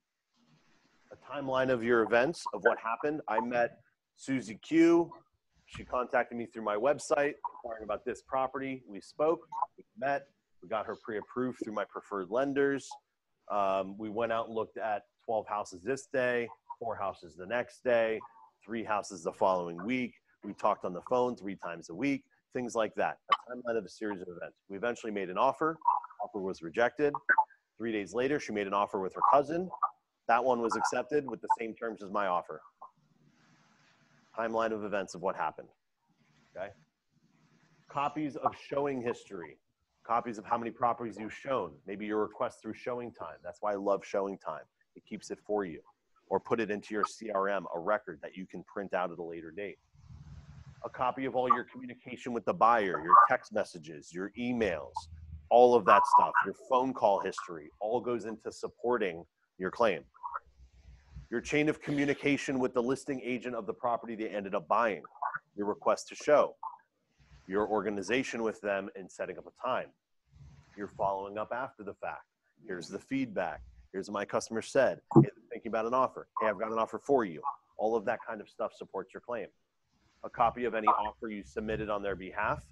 A timeline of your events, of what happened. I met Susie Q. She contacted me through my website, inquiring about this property. We spoke, we met, we got her pre-approved through my preferred lenders. We went out and looked at 12 houses this day, 4 houses the next day, 3 houses the following week. We talked on the phone 3 times a week, things like that. A timeline of a series of events. We eventually made an offer. Offer was rejected. 3 days later, she made an offer with her cousin. That one was accepted with the same terms as my offer. Timeline of events of what happened, okay? Copies of showing history. Copies of how many properties you've shown. Maybe your request through Showing Time. That's why I love Showing Time. It keeps it for you. Or put it into your CRM, a record that you can print out at a later date. A copy of all your communication with the buyer, your text messages, your emails, all of that stuff, your phone call history, all goes into supporting your claim. Your chain of communication with the listing agent of the property they ended up buying, your request to show, your organization with them in setting up a time, you're following up after the fact. Here's the feedback. Here's what my customer said. Hey, they're thinking about an offer. Hey, I've got an offer for you. All of that kind of stuff supports your claim. A copy of any offer you submitted on their behalf,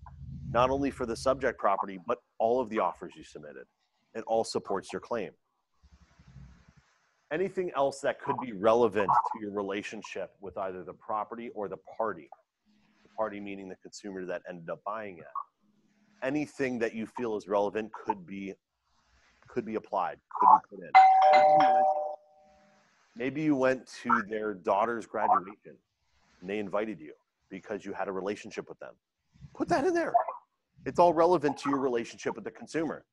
not only for the subject property, but all of the offers you submitted. It all supports your claim. Anything else that could be relevant to your relationship with either the property or the party meaning the consumer that ended up buying it. Anything that you feel is relevant could be applied, could be put in. Maybe you went to their daughter's graduation and they invited you because you had a relationship with them. Put that in there. It's all relevant to your relationship with the consumer.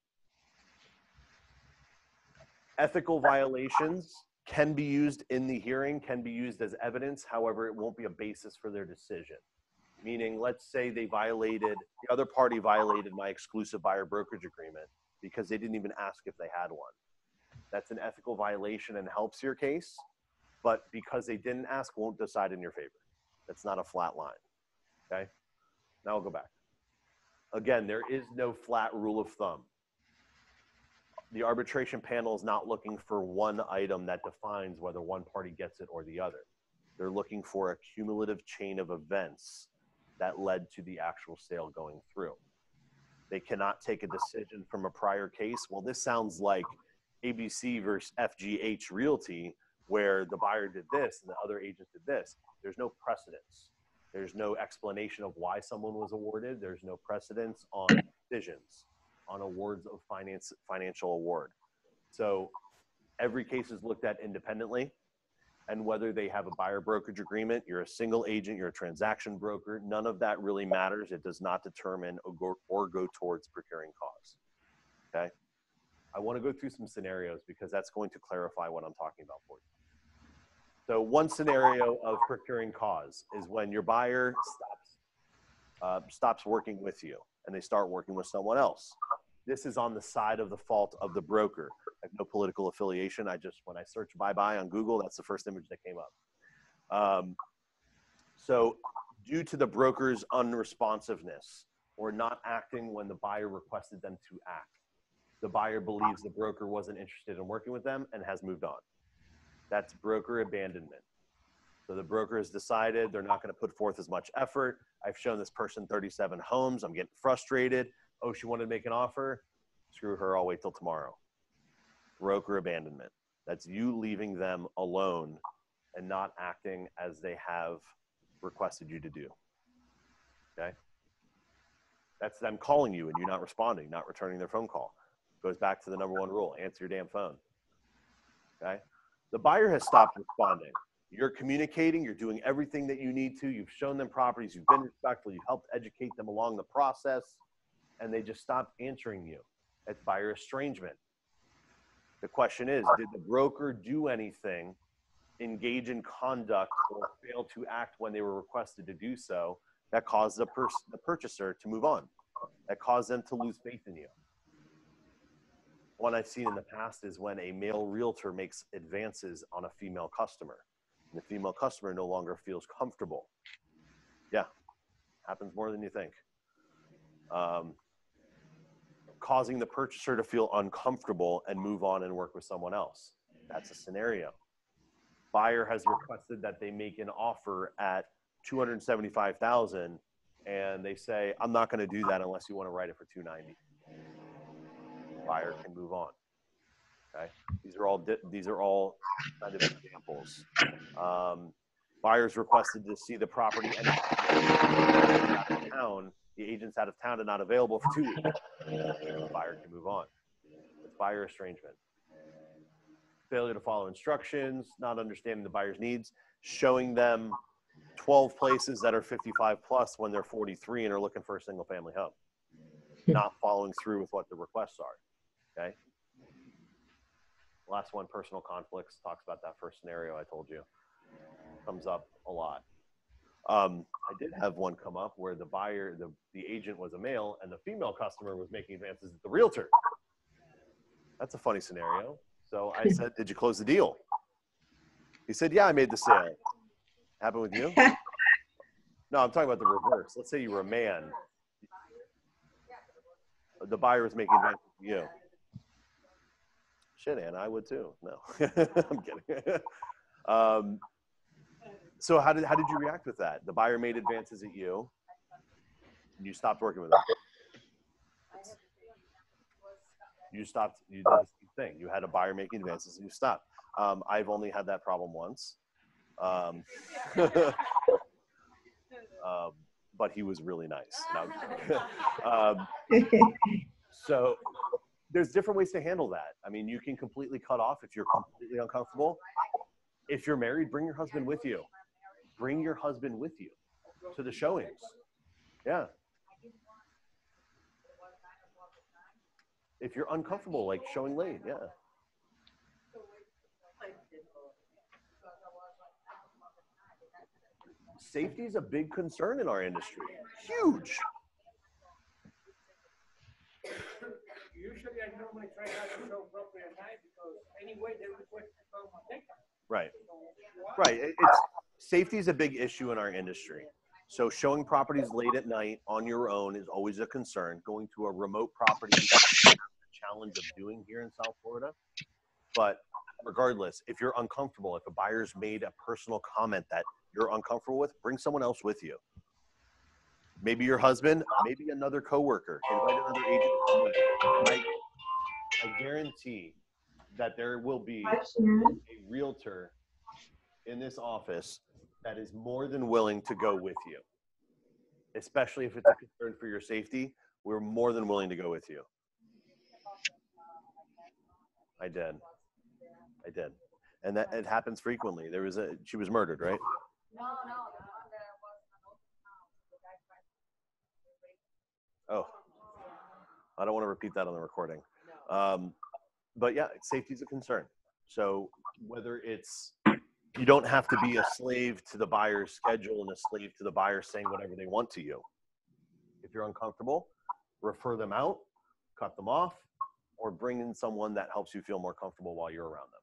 Ethical violations can be used in the hearing, can be used as evidence. However, it won't be a basis for their decision. Meaning, let's say they violated, the other party violated my exclusive buyer brokerage agreement because they didn't even ask if they had one. That's an ethical violation and helps your case, but because they didn't ask, won't decide in your favor. That's not a flat line, okay? Now we'll go back. Again, there is no flat rule of thumb. The arbitration panel is not looking for one item that defines whether one party gets it or the other. They're looking for a cumulative chain of events that led to the actual sale going through. They cannot take a decision from a prior case. Well, this sounds like ABC versus FGH Realty, where the buyer did this and the other agent did this. There's no precedence. There's no explanation of why someone was awarded. There's no precedence on decisions, on awards of financial award. So every case is looked at independently, and whether they have a buyer brokerage agreement, you're a single agent, you're a transaction broker, none of that really matters. It does not determine or go towards procuring cause, okay? I want to go through some scenarios because that's going to clarify what I'm talking about for you. So one scenario of procuring cause is when your buyer stops working with you and they start working with someone else. This is on the side of the fault of the broker. I have no political affiliation. When I search bye-bye on Google, that's the first image that came up. So due to the broker's unresponsiveness or not acting when the buyer requested them to act. The buyer believes the broker wasn't interested in working with them and has moved on. That's broker abandonment. So the broker has decided they're not going to put forth as much effort. I've shown this person 37 homes. I'm getting frustrated. Oh, she wanted to make an offer. Screw her. I'll wait till tomorrow. Broker abandonment. That's you leaving them alone and not acting as they have requested you to do. Okay. That's them calling you and you're not responding, not returning their phone call. Goes back to the number one rule. Answer your damn phone. Okay. The buyer has stopped responding. You're communicating. You're doing everything that you need to. You've shown them properties. You've been respectful. You've helped educate them along the process. And they just stopped answering you. That's buyer estrangement. The question is, did the broker do anything, engage in conduct, or fail to act when they were requested to do so that caused the purchaser to move on, that caused them to lose faith in you? One I've seen in the past is when a male realtor makes advances on a female customer, and the female customer no longer feels comfortable. Yeah, happens more than you think. Causing the purchaser to feel uncomfortable and move on and work with someone else. That's a scenario. Buyer has requested that they make an offer at $275,000 and they say, I'm not going to do that unless you want to write it for $290. Buyer can move on. Okay. These are all kind of examples. Buyers requested to see the property and out of town. The agent's out of town and not available for 2 weeks. The buyer can move on. It's buyer estrangement. Failure to follow instructions, not understanding the buyer's needs, showing them 12 places that are 55 plus when they're 43 and are looking for a single family home. Not following through with what the requests are. Okay. Last one, personal conflicts, talks about that first scenario I told you. Comes up a lot. I did have one come up where the buyer, the agent was a male and the female customer was making advances at the realtor. That's a funny scenario. So I said, did you close the deal? He said, yeah, I made the sale. Happened with you? No, I'm talking about the reverse. Let's say you were a man. The buyer was making advances at you. Shit, Anna, I would too. No, I'm kidding. So how did you react with that? The buyer made advances at you, and you stopped working with them. You did the same thing. You had a buyer making advances, and you stopped. I've only had that problem once. But he was really nice. So there's different ways to handle that. I mean, you can completely cut off if you're completely uncomfortable. If you're married, bring your husband with you. Bring your husband with you to the showings. Yeah. If you're uncomfortable, like showing late, yeah. Safety is a big concern in our industry. Huge. Usually I normally try not to show property at night because anyway they request to come on TikTok. Right. Right. Safety is a big issue in our industry. So showing properties late at night on your own is always a concern. Going to a remote property is the challenge of doing here in South Florida. But regardless, if you're uncomfortable, if a buyer's made a personal comment that you're uncomfortable with, bring someone else with you. Maybe your husband, maybe another coworker. Invite another agent. I guarantee that there will be a realtor in this office that is more than willing to go with you. Especially if it's a concern for your safety, we're more than willing to go with you. I did. And that it happens frequently. She was murdered, right? No. Oh, I don't want to repeat that on the recording. But yeah, safety is a concern. So whether it's, you don't have to be a slave to the buyer's schedule and a slave to the buyer saying whatever they want to you. If you're uncomfortable, refer them out, cut them off, or bring in someone that helps you feel more comfortable while you're around them.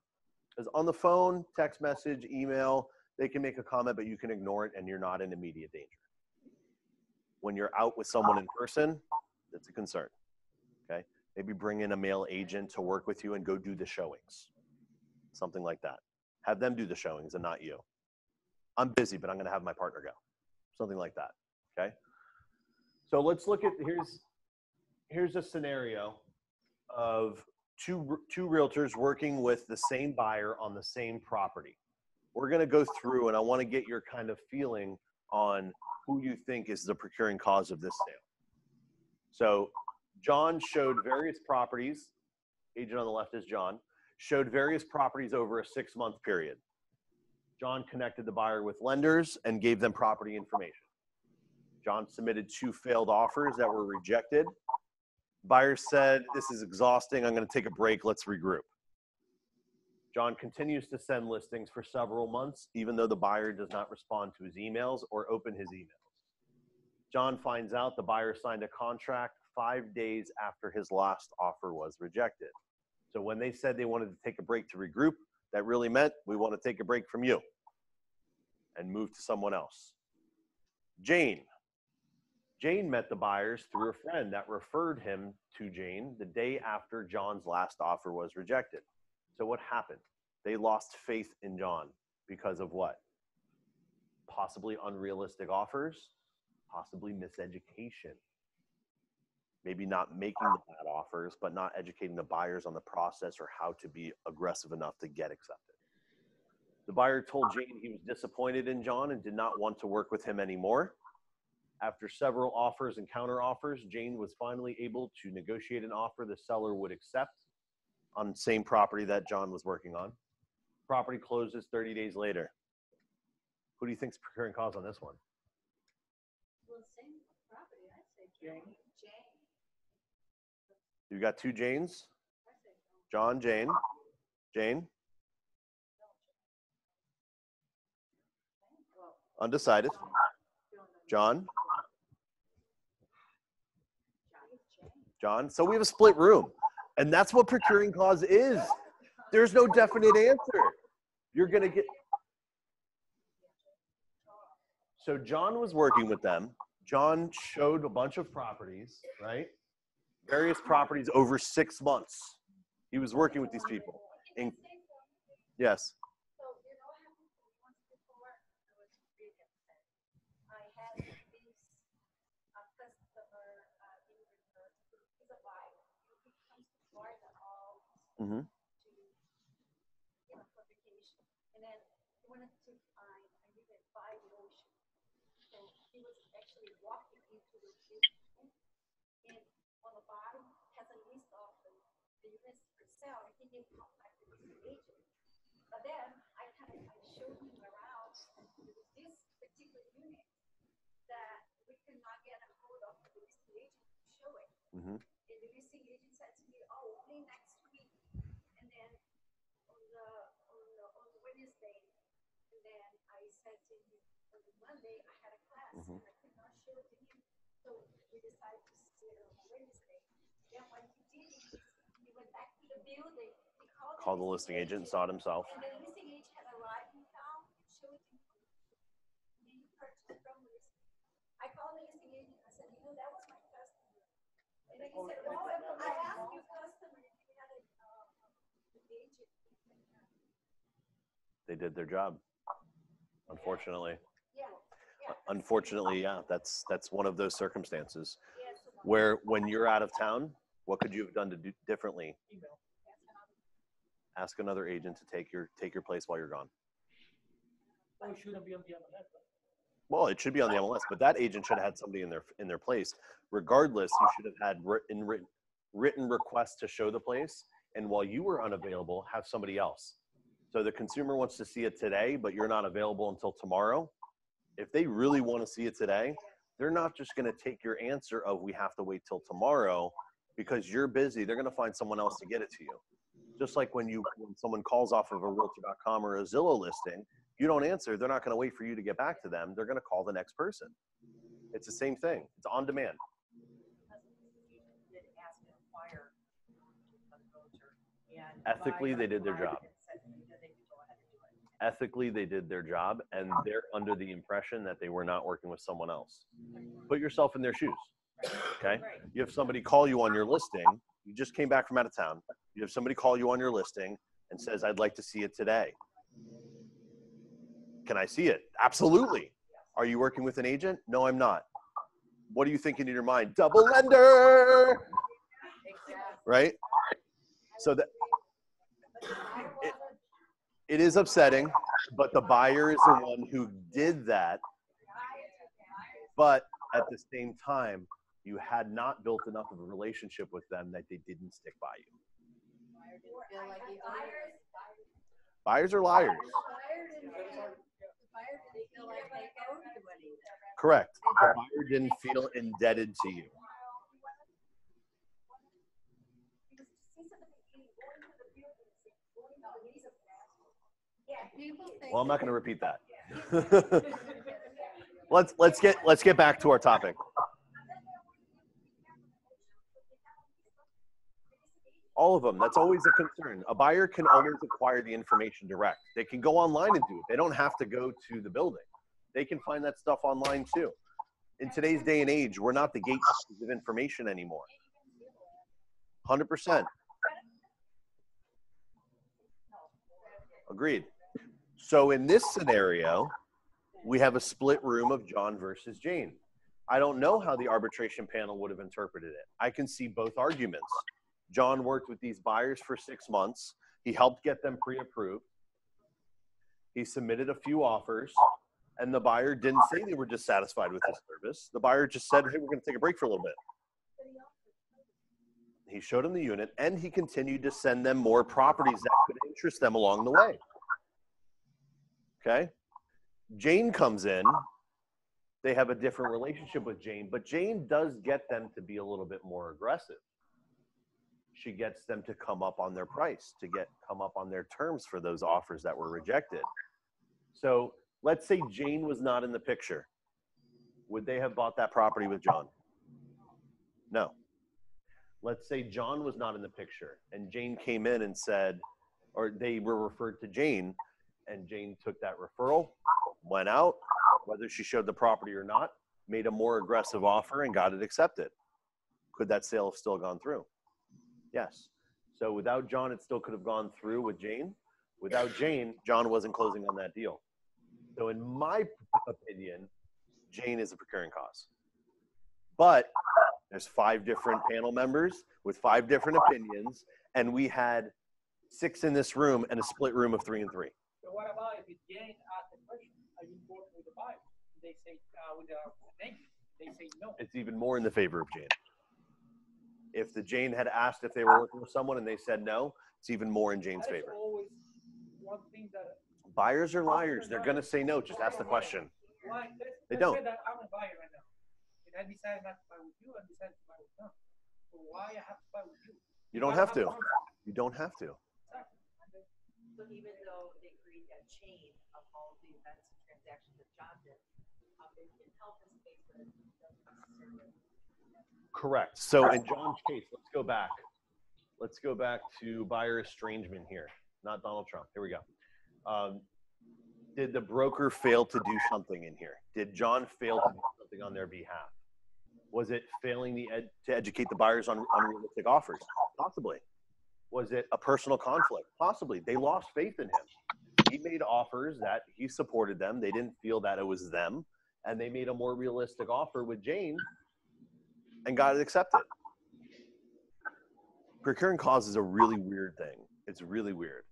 Because on the phone, text message, email, they can make a comment, but you can ignore it and you're not in immediate danger. when you're out with someone in person, that's a concern, okay? Maybe bring in a male agent to work with you and go do the showings, something like that. Have them do the showings and not you. I'm busy, but I'm gonna have my partner go, something like that, okay? So let's look at, here's a scenario of two realtors working with the same buyer on the same property. We're gonna go through and I wanna get your kind of feeling on who you think is the procuring cause of this sale. So John showed various properties, agent on the left is John, showed various properties over a 6-month period. John connected the buyer with lenders and gave them property information. John submitted 2 failed offers that were rejected. Buyer said, this is exhausting, I'm gonna take a break, let's regroup. John continues to send listings for several months, even though the buyer does not respond to his emails or open his emails. John finds out the buyer signed a contract 5 days after his last offer was rejected. So when they said they wanted to take a break to regroup, that really meant we want to take a break from you and move to someone else. Jane. Jane met the buyers through a friend that referred him to Jane the day after John's last offer was rejected. So what happened? They lost faith in John because of what? Possibly unrealistic offers, possibly miseducation. Maybe not making the bad offers, but not educating the buyers on the process or how to be aggressive enough to get accepted. The buyer told Jane he was disappointed in John and did not want to work with him anymore. After several offers and counter offers, Jane was finally able to negotiate an offer the seller would accept on the same property that John was working on. Property closes 30 days later. Who do you think's procuring cause on this one? Well, same property, I'd say Jane. Jane. You got 2 Janes? John, Jane. Jane? Undecided. John? John. So we have a split room. And that's what procuring cause is. There's no definite answer. You're going to get. So John was working with them. John showed a bunch of properties, right? Various properties over 6 months. He was working with these people. And yes. Mm-hmm. Mm-hmm. Mm-hmm. And I could not show it to him, so we decided to sit on Wednesday. Then when he did it, he went back to the building. He called the listing agent and saw it himself. And the listing agent had arrived in town and showed him the purchase from the listing. I called the listing agent and I said, you know, that was my customer. And then he said, no, I asked your customer if he had an agent. They did their job, unfortunately. Yeah. Unfortunately, yeah, that's one of those circumstances where when you're out of town, what could you have done to do differently? Ask another agent to take your place while you're gone. Well, it shouldn't be on the MLS. Well, it should be on the MLS, but that agent should have had somebody in their place. Regardless, you should have had written requests to show the place, and while you were unavailable, have somebody else. So the consumer wants to see it today, but you're not available until tomorrow. If they really want to see it today, they're not just going to take your answer of we have to wait till tomorrow because you're busy. They're going to find someone else to get it to you. Just like when someone calls off of a Realtor.com or a Zillow listing, you don't answer, they're not going to wait for you to get back to them. They're going to call the next person. It's the same thing. It's on demand. Ethically, they did their job. ethically they did their job, and they're under the impression that they were not working with someone else. Put yourself in their shoes, okay? You have somebody call you on your listing. You just came back from out of town. You have somebody call you on your listing and says, I'd like to see it today. Can I see it? Absolutely. Are you working with an agent? No, I'm not. What are you thinking in your mind? Double lender, right? So that it is upsetting, but the buyer is the one who did that. But at the same time, you had not built enough of a relationship with them that they didn't stick by you. Buyers are liars. Correct. The buyer didn't feel indebted to you. Well, I'm not going to repeat that. let's get back to our topic. All of them. That's always a concern. A buyer can always acquire the information direct. They can go online and do it. They don't have to go to the building. They can find that stuff online too. In today's day and age, we're not the gatekeepers of information anymore. 100%. Agreed. So in this scenario, we have a split room of John versus Jane. I don't know how the arbitration panel would have interpreted it. I can see both arguments. John worked with these buyers for 6 months. He helped get them pre-approved. He submitted a few offers, and the buyer didn't say they were dissatisfied with his service. The buyer just said, hey, we're going to take a break for a little bit. He showed them the unit, and he continued to send them more properties that could interest them along the way. Okay? Jane comes in. They have a different relationship with Jane, but Jane does get them to be a little bit more aggressive. She gets them to come up on their price, to come up on their terms for those offers that were rejected. So let's say Jane was not in the picture. Would they have bought that property with John? No. Let's say John was not in the picture and Jane came in and said, or they were referred to Jane, and Jane took that referral, went out, whether she showed the property or not, made a more aggressive offer and got it accepted. Could that sale have still gone through? Yes. So without John, it still could have gone through with Jane. Without Jane, John wasn't closing on that deal. So in my opinion, Jane is a procuring cause. But there's 5 different panel members with 5 different opinions, and we had 6 in this room and a split room of 3 and 3. So what about if Jane asked the question, are you both with the buyer? They say, they say no. It's even more in the favor of Jane. If the Jane had asked if they were working with someone and they said no, it's even more in Jane's favor. Always one thing that buyers are liars. They're going to say no. Just ask the question. Why? They don't. I'm a buyer right now. And I decided not to buy with you, and decided to buy with them. So why I have to buy with you? You don't have to. You don't have to. So even though they create that chain of all the events and transactions that John did, they can help us pay for it. Correct. So in John's case, let's go back. Let's go back to buyer estrangement here, not Donald Trump. Here we go. Did the broker fail to do something in here? Did John fail to do something on their behalf? Was it failing to educate the buyers on unrealistic offers? Possibly. Was it a personal conflict? Possibly. They lost faith in him. He made offers that he supported them. They didn't feel that it was them. And they made a more realistic offer with Jane and got it accepted. Procuring cause is a really weird thing. It's really weird.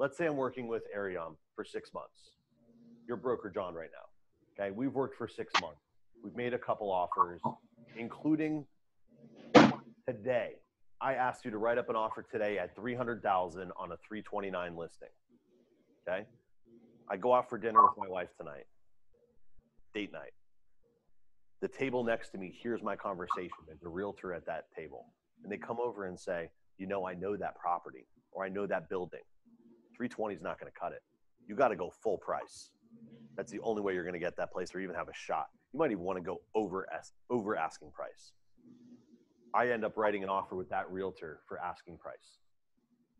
Let's say I'm working with Ariam for 6 months. Your broker, John, right now. Okay, we've worked for 6 months. We've made a couple offers, including today. I asked you to write up an offer today at $300,000 on a 329 listing. Okay? I go out for dinner with my wife tonight. Date night. The table next to me hears my conversation. There's a realtor at that table. And they come over and say, you know, I know that property, or I know that building. 320 is not going to cut it. You got to go full price. That's the only way you're going to get that place or even have a shot. You might even want to go over asking price. I end up writing an offer with that realtor for asking price.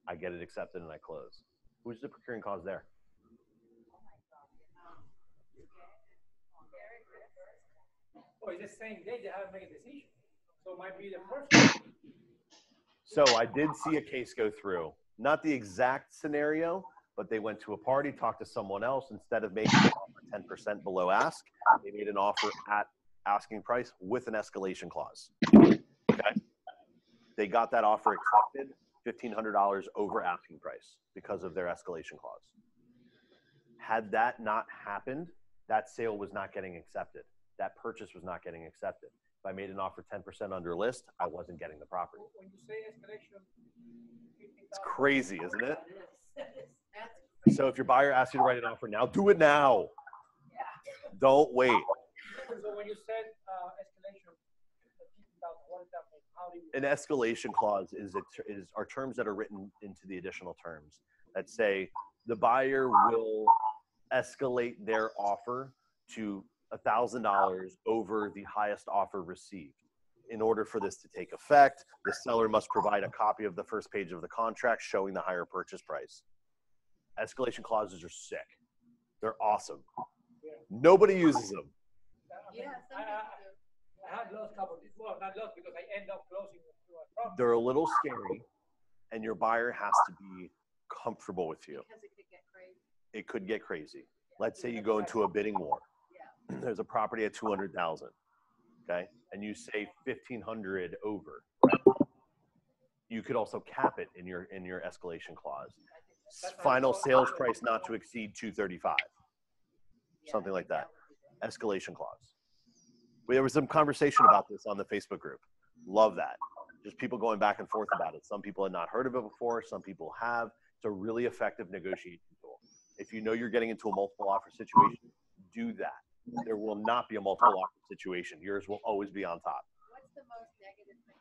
I get it accepted and I close. Who's the procuring cause there? Or is it same day they haven't made a decision? So it might be the first. So I did see a case go through. Not the exact scenario, but they went to a party, talked to someone else. Instead of making an offer 10% below ask, they made an offer at asking price with an escalation clause. Okay. They got that offer accepted, $1,500 over asking price because of their escalation clause. Had that not happened, that sale was not getting accepted. That purchase was not getting accepted. If I made an offer 10% under list, I wasn't getting the property. When you say escalation, it's crazy, isn't it? So if your buyer asks you to write an offer now, do it now. Don't wait. So when you said escalation, an escalation clause are terms that are written into the additional terms that say the buyer will escalate their offer to $1,000 over the highest offer received. In order for this to take effect, the seller must provide a copy of the first page of the contract showing the higher purchase price. Escalation clauses are sick. They're awesome. Yeah. Nobody uses them. Yeah, I have lost a couple of these. Well, not lost because I end up closing with a problem. They're a little scary, and your buyer has to be comfortable with you. Because it could get crazy. It could get crazy. Yeah. Let's say you go into a bidding war. Yeah. There's a property at $200,000, okay, and you say $1,500 over. Right? You could also cap it in your escalation clause. Final sales price not to exceed $235, something like that. Escalation clause. There was some conversation about this on the Facebook group. Love that. Just people going back and forth about it. Some people had not heard of it before. Some people have. It's a really effective negotiation tool. If you know you're getting into a multiple offer situation, do that. There will not be a multiple offer situation. Yours will always be on top. What's the most negative thing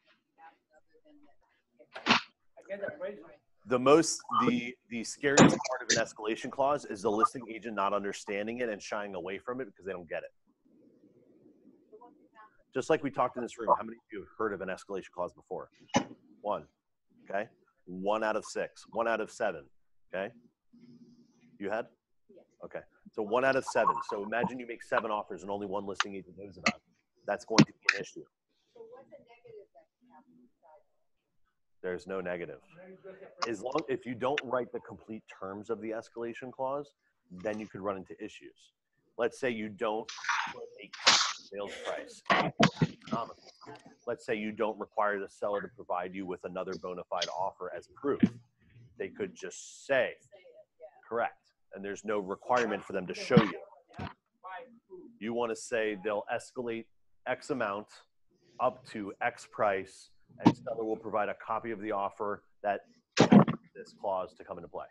other than that? I get that. The scariest part of an escalation clause is the listing agent not understanding it and shying away from it because they don't get it. Just like we talked in this room, how many of you have heard of an escalation clause before? One, okay? 1 out of 6, 1 out of 7, okay? You had? Okay, so 1 out of 7. So imagine you make 7 offers and only 1 listing agent knows about it. That's going to be an issue. So what's the negative that can happen? There's no negative. As long if you don't write the complete terms of the escalation clause, then you could run into issues. Let's say you don't put a cap sales price. Let's say you don't require the seller to provide you with another bona fide offer as proof. They could just say, correct, and there's no requirement for them to show you. You want to say they'll escalate X amount up to X price, and seller will provide a copy of the offer that this clause to come into play.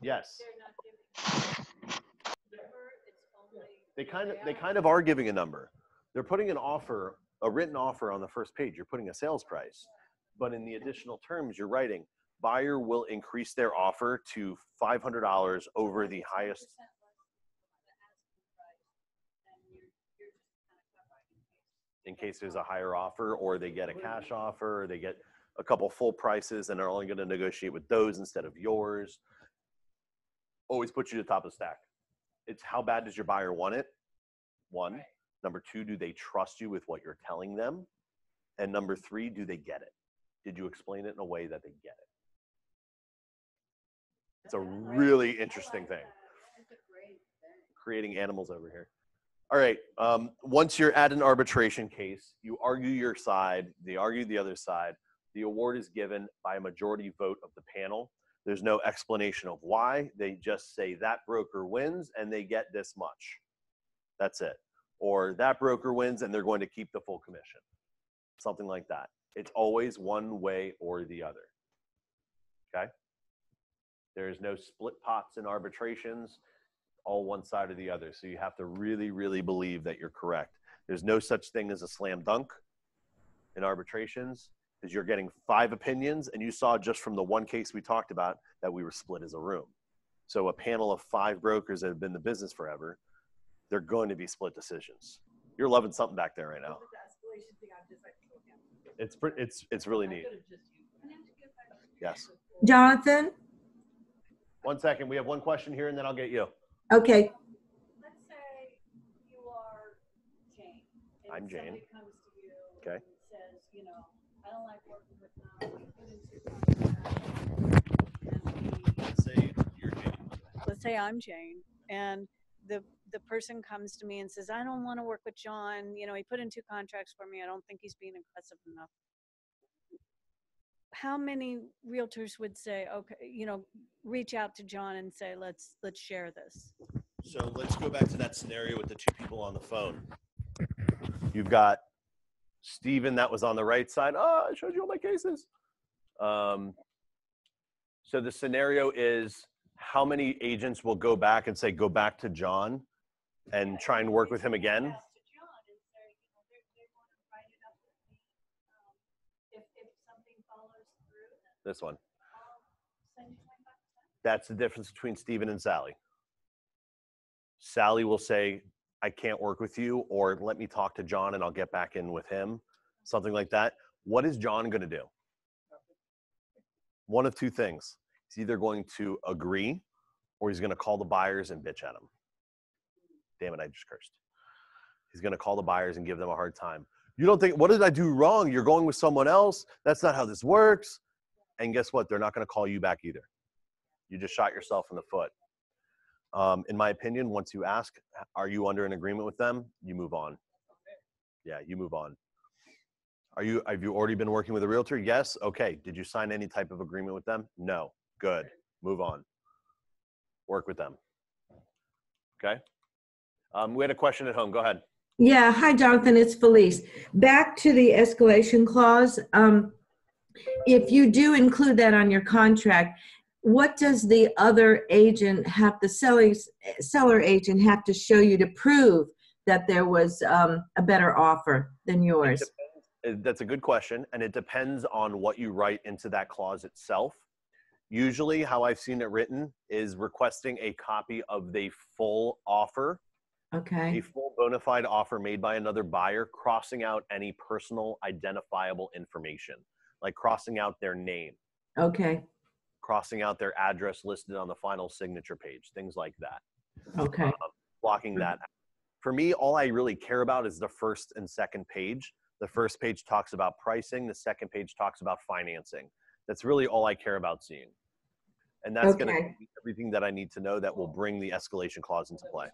Yes. They kind of are giving a number. They're putting an offer, a written offer on the first page. You're putting a sales price, but in the additional terms, you're writing buyer will increase their offer to $500 over the highest. In case there's a higher offer, or they get a cash offer, or they get a couple full prices and are only going to negotiate with those instead of yours. Always puts you to the top of the stack. It's how bad does your buyer want it? 1. Right. Number 2, do they trust you with what you're telling them? And number 3, do they get it? Did you explain it in a way that they get it? It's a really interesting thing. Creating animals over here. All right, once you're at an arbitration case, you argue your side, they argue the other side. The award is given by a majority vote of the panel. There's no explanation of why. They just say that broker wins and they get this much. That's it. Or that broker wins and they're going to keep the full commission. Something like that. It's always one way or the other. Okay? There is no split pots in arbitrations. All one side or the other. So you have to really, really believe that you're correct. There's no such thing as a slam dunk in arbitrations because you're getting 5 opinions and you saw just from the one case we talked about that we were split as a room. So a panel of 5 brokers that have been in the business forever, they're going to be split decisions. You're loving something back there right now. It's really neat. Yes. Jonathan? One second. We have one question here and then I'll get you. Okay. Let's say you are Jane. I'm Jane. Somebody comes to you okay. and says, you know, I don't like working with them. Let's say you're Jane. Let's say I'm Jane, and the person comes to me and says, I don't want to work with John. You know, he put in 2 contracts for me. I don't think he's being aggressive enough. How many realtors would say, okay, you know, reach out to John and say, let's share this? So let's go back to that scenario with the 2 people on the phone. You've got Steven that was on the right side. Oh, I showed you all my cases. So the scenario is, how many agents will go back and say, go back to John and try and work with him again? This one. That's the difference between Steven and Sally. Sally will say, I can't work with you, or let me talk to John and I'll get back in with him. Something like that. What is John going to do? One of 2 things. He's either going to agree, or he's going to call the buyers and bitch at them. Damn it, I just cursed. He's going to call the buyers and give them a hard time. You don't think, what did I do wrong? You're going with someone else. That's not how this works. And guess what? They're not going to call you back either. You just shot yourself in the foot. In my opinion, once you ask, are you under an agreement with them? You move on. Yeah, you move on. Have you already been working with a realtor? Yes. Okay. Did you sign any type of agreement with them? No. Good. Move on. Work with them. Okay. We had a question at home. Go ahead. Yeah. Hi, Jonathan. It's Felice. Back to the escalation clause. If you do include that on your contract, what does the other agent have, the seller agent have to show you to prove that there was a better offer than yours? That's a good question. And it depends on what you write into that clause itself. Usually how I've seen it written is requesting a copy of the full offer. Okay. A full bona fide offer made by another buyer, crossing out any personal identifiable information, like crossing out their name. Okay. Crossing out their address listed on the final signature page, things like that. Okay. Blocking that. For me, all I really care about is the first and second page. The first page talks about pricing. The second page talks about financing. That's really all I care about seeing. And that's okay. Going to be everything that I need to know that will bring the escalation clause into play.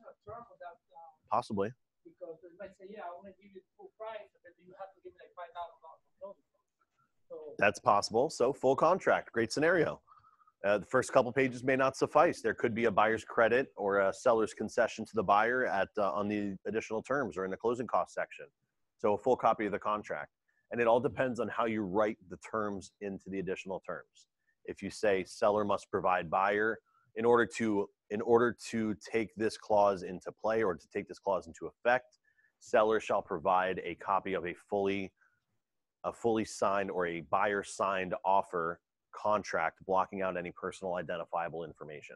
Possibly. Because they might say, yeah, I want to give you full price, but you have to give me like $5,000. That's possible. So full contract, great scenario. The first couple pages may not suffice. There could be a buyer's credit or a seller's concession to the buyer at on the additional terms or in the closing cost section. So a full copy of the contract. And it all depends on how you write the terms into the additional terms. If you say seller must provide buyer, in order to take this clause into play or to take this clause into effect, seller shall provide a copy of a fully signed or a buyer signed offer contract blocking out any personal identifiable information.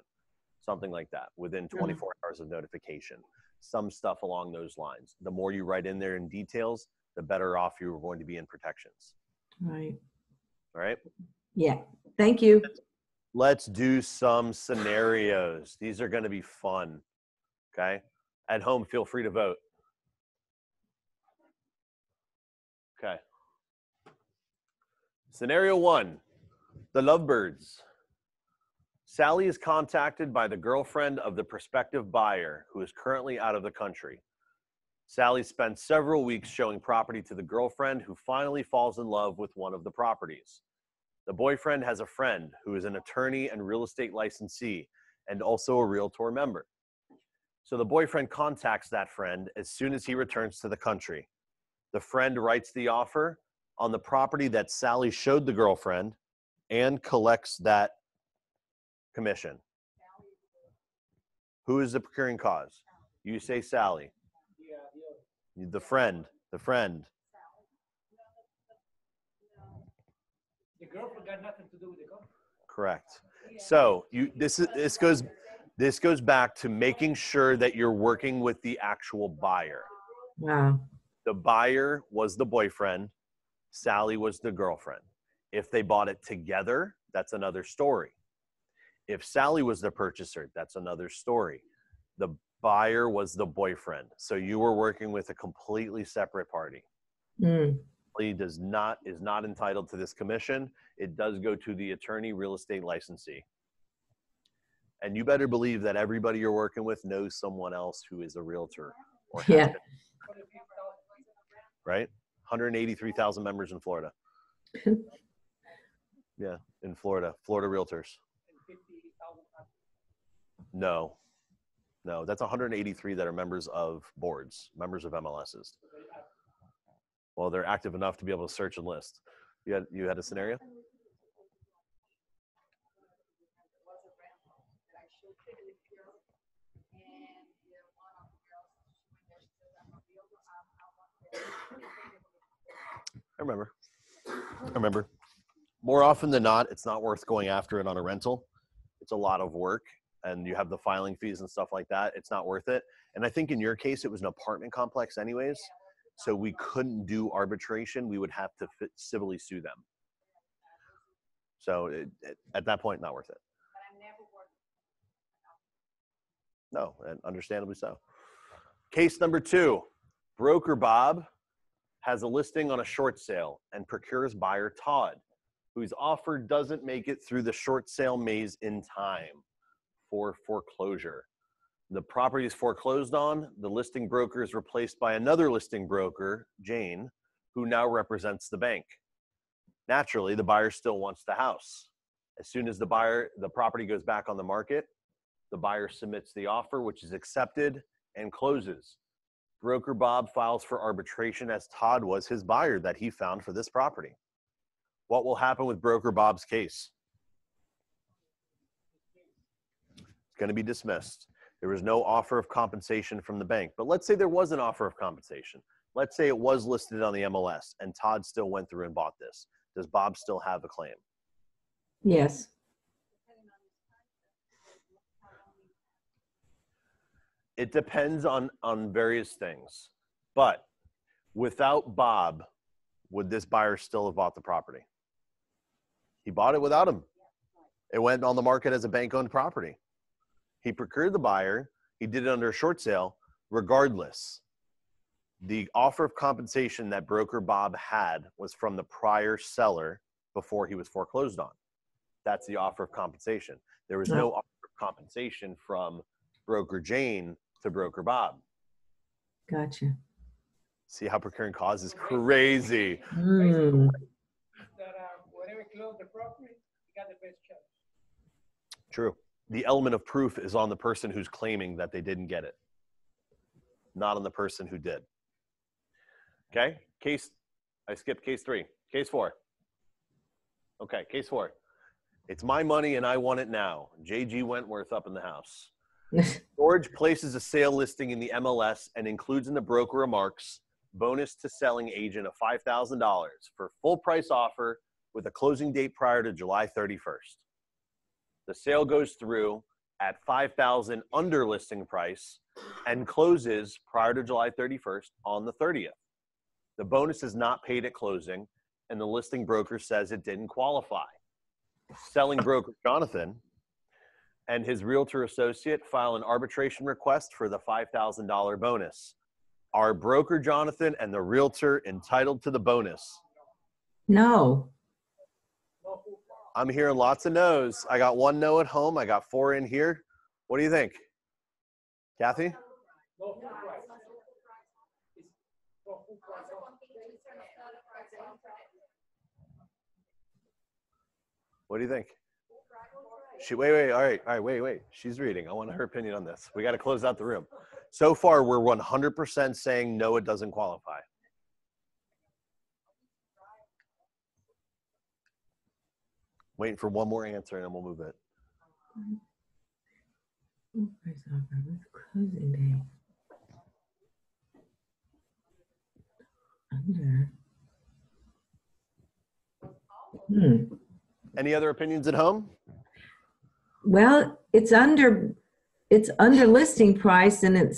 Something like that within 24 hours of notification. Some stuff along those lines. The more you write in there in details, the better off you were going to be in protections. Right. All right. Yeah. Thank you. Let's do some scenarios. These are going to be fun. Okay. At home, feel free to vote. Okay. Scenario 1, the lovebirds. Sally is contacted by the girlfriend of the prospective buyer who is currently out of the country. Sally spent several weeks showing property to the girlfriend who finally falls in love with one of the properties. The boyfriend has a friend who is an attorney and real estate licensee and also a Realtor member. So the boyfriend contacts that friend as soon as he returns to the country. The friend writes the offer on the property that Sally showed the girlfriend and collects that commission. Who is the procuring cause? You say Sally. The friend. The girlfriend got nothing to do with the girlfriend. Correct. So this goes back to making sure that you're working with the actual buyer. Wow. The buyer was the boyfriend. Sally was the girlfriend. If they bought it together, that's another story. If Sally was the purchaser, that's another story. the buyer was the boyfriend. So you were working with a completely separate party. Mm. Is not entitled to this commission. It does go to the attorney, real estate licensee. And you better believe that everybody you're working with knows someone else who is a realtor. Or yeah. Right? 183,000 members in Florida. Yeah, in Florida. Florida realtors. No. No, that's 183 that are members of boards, members of MLSs. Well, they're active enough to be able to search and list. You had a scenario? I remember. More often than not, it's not worth going after it on a rental. It's a lot of work, and you have the filing fees and stuff like that. It's not worth it. And I think in your case, it was an apartment complex anyways. So we couldn't do arbitration. We would have to civilly sue them. So at that point, not worth it. No, and understandably so. Case number 2, broker Bob has a listing on a short sale and procures buyer Todd, whose offer doesn't make it through the short sale maze in time for foreclosure. The property is foreclosed on. The listing broker is replaced by another listing broker, Jane, who now represents the bank. Naturally, the buyer still wants the house. As soon as the property goes back on the market, the buyer submits the offer, which is accepted, and closes. Broker Bob files for arbitration as Todd was his buyer that he found for this property. What will happen with Broker Bob's case? It's going to be dismissed. There was no offer of compensation from the bank. But let's say there was an offer of compensation. Let's say it was listed on the MLS and Todd still went through and bought this. Does Bob still have a claim? Yes. It depends on various things. But without Bob, would this buyer still have bought the property? He bought it without him. It went on the market as a bank-owned property. He procured the buyer. He did it under a short sale. Regardless, the offer of compensation that broker Bob had was from the prior seller before he was foreclosed on. That's the offer of compensation. There was no offer of compensation from broker Jane to broker Bob. Gotcha. See how procuring cause is crazy. Mm. Whatever closed the property, you got the best chance. True. The element of proof is on the person who's claiming that they didn't get it, not on the person who did. Okay, I skipped case 3. Case 4. Okay, case 4. It's my money and I want it now. JG Wentworth up in the house. George places a sale listing in the MLS and includes in the broker remarks bonus to selling agent of $5,000 for full price offer with a closing date prior to July 31st. The sale goes through at $5,000 under listing price and closes prior to July 31st on the 30th. The bonus is not paid at closing, and the listing broker says it didn't qualify. Selling broker Jonathan and his realtor associate file an arbitration request for the $5,000 bonus. Are broker Jonathan and the realtor entitled to the bonus? No. I'm hearing lots of no's. I got 1 no at home. I got 4 in here. What do you think? Kathy? What do you think? All right, wait. She's reading. I want her opinion on this. We got to close out the room. So far, we're 100% saying no, it doesn't qualify. Waiting for 1 more answer and then we'll move it. Any other opinions at home? Well, it's under listing price, and it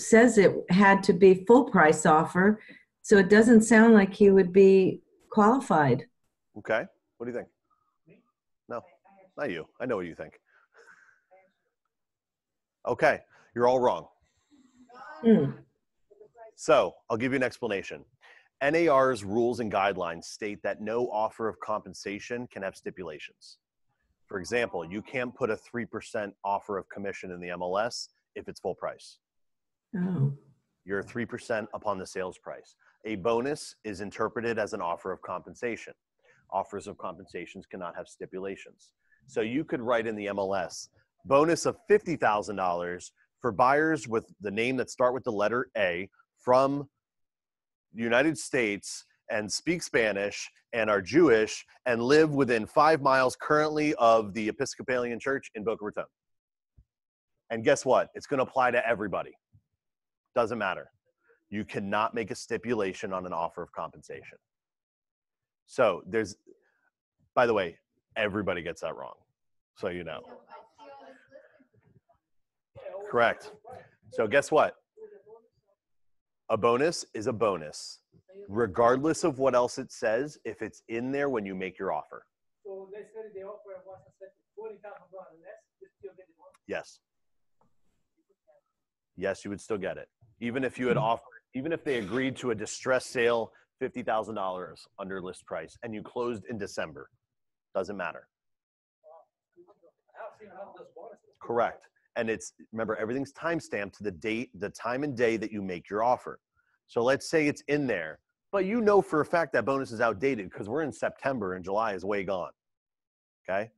says it had to be full price offer, so it doesn't sound like he would be qualified. Okay, what do you think? No, not you. I know what you think. Okay, you're all wrong. Mm. So I'll give you an explanation. NAR's rules and guidelines state that no offer of compensation can have stipulations. For example, you can't put a 3% offer of commission in the MLS if it's full price. Oh. You're 3% upon the sales price. A bonus is interpreted as an offer of compensation. Offers of compensations cannot have stipulations. So you could write in the MLS, bonus of $50,000 for buyers with the name that start with the letter A from the United States and speak Spanish and are Jewish and live within 5 miles currently of the Episcopalian Church in Boca Raton. And guess what? It's going to apply to everybody. Doesn't matter. You cannot make a stipulation on an offer of compensation. So there's, by the way, everybody gets that wrong. So you know. Correct. So guess what? A bonus is a bonus, regardless of what else it says, if it's in there when you make your offer. So they said the offer was $40,000 less, you still get the bonus? Yes. Yes, you would still get it. Even if you had offered, even if they agreed to a distress sale, $50,000 under list price, and you closed in December, doesn't matter. Correct. And it's, remember, everything's timestamped to the date, the time and day that you make your offer. So let's say it's in there, but you know for a fact that bonus is outdated because we're in September and July is way gone. Okay?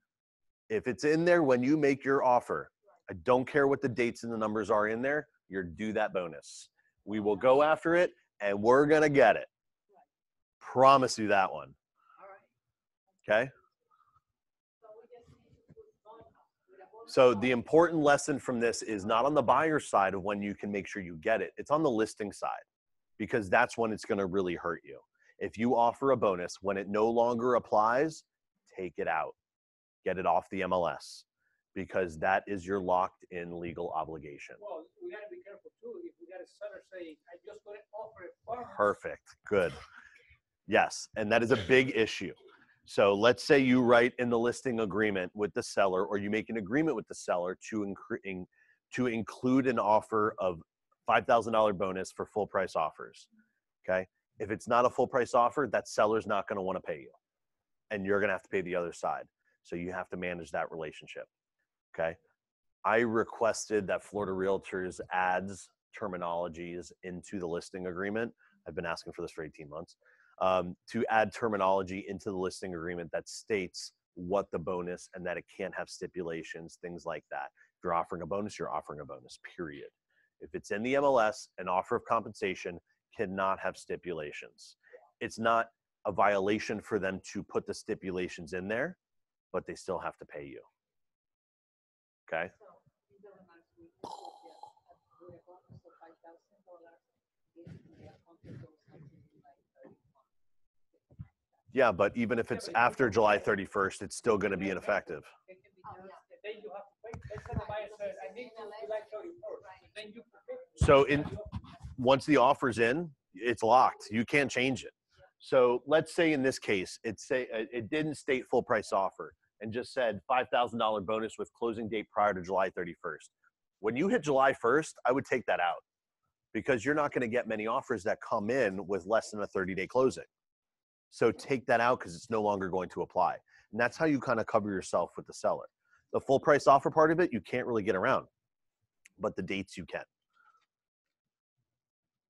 If it's in there when you make your offer, I don't care what the dates and the numbers are in there, you're due that bonus. We will go after it and we're going to get it. Promise you that one. Okay? So the important lesson from this is not on the buyer's side of when you can make sure you get it. It's on the listing side because that's when it's going to really hurt you. If you offer a bonus, when it no longer applies, take it out. Get it off the MLS because that is your locked in legal obligation. Well, we got to be careful too. If we got a seller saying, I just want to offer a bonus. Perfect. Good. Yes. And that is a big issue. So let's say you write in the listing agreement with the seller, or you make an agreement with the seller to include an offer of $5,000 bonus for full price offers. Okay. If it's not a full price offer, that seller's not going to want to pay you and you're going to have to pay the other side. So you have to manage that relationship. Okay. I requested that Florida Realtors adds terminologies into the listing agreement. I've been asking for this for 18 months. To add terminology into the listing agreement that states what the bonus and that it can't have stipulations, things like that. If you're offering a bonus, you're offering a bonus, period. If it's in the MLS, an offer of compensation cannot have stipulations. It's not a violation for them to put the stipulations in there, but they still have to pay you. Okay? Yeah, but even if it's after July 31st, it's still going to be ineffective. So once the offer's in, it's locked. You can't change it. So let's say in this case, it didn't state full price offer and just said $5,000 bonus with closing date prior to July 31st. When you hit July 1st, I would take that out because you're not going to get many offers that come in with less than a 30-day closing. So take that out because it's no longer going to apply. And that's how you kind of cover yourself with the seller. The full price offer part of it, you can't really get around, but the dates you can.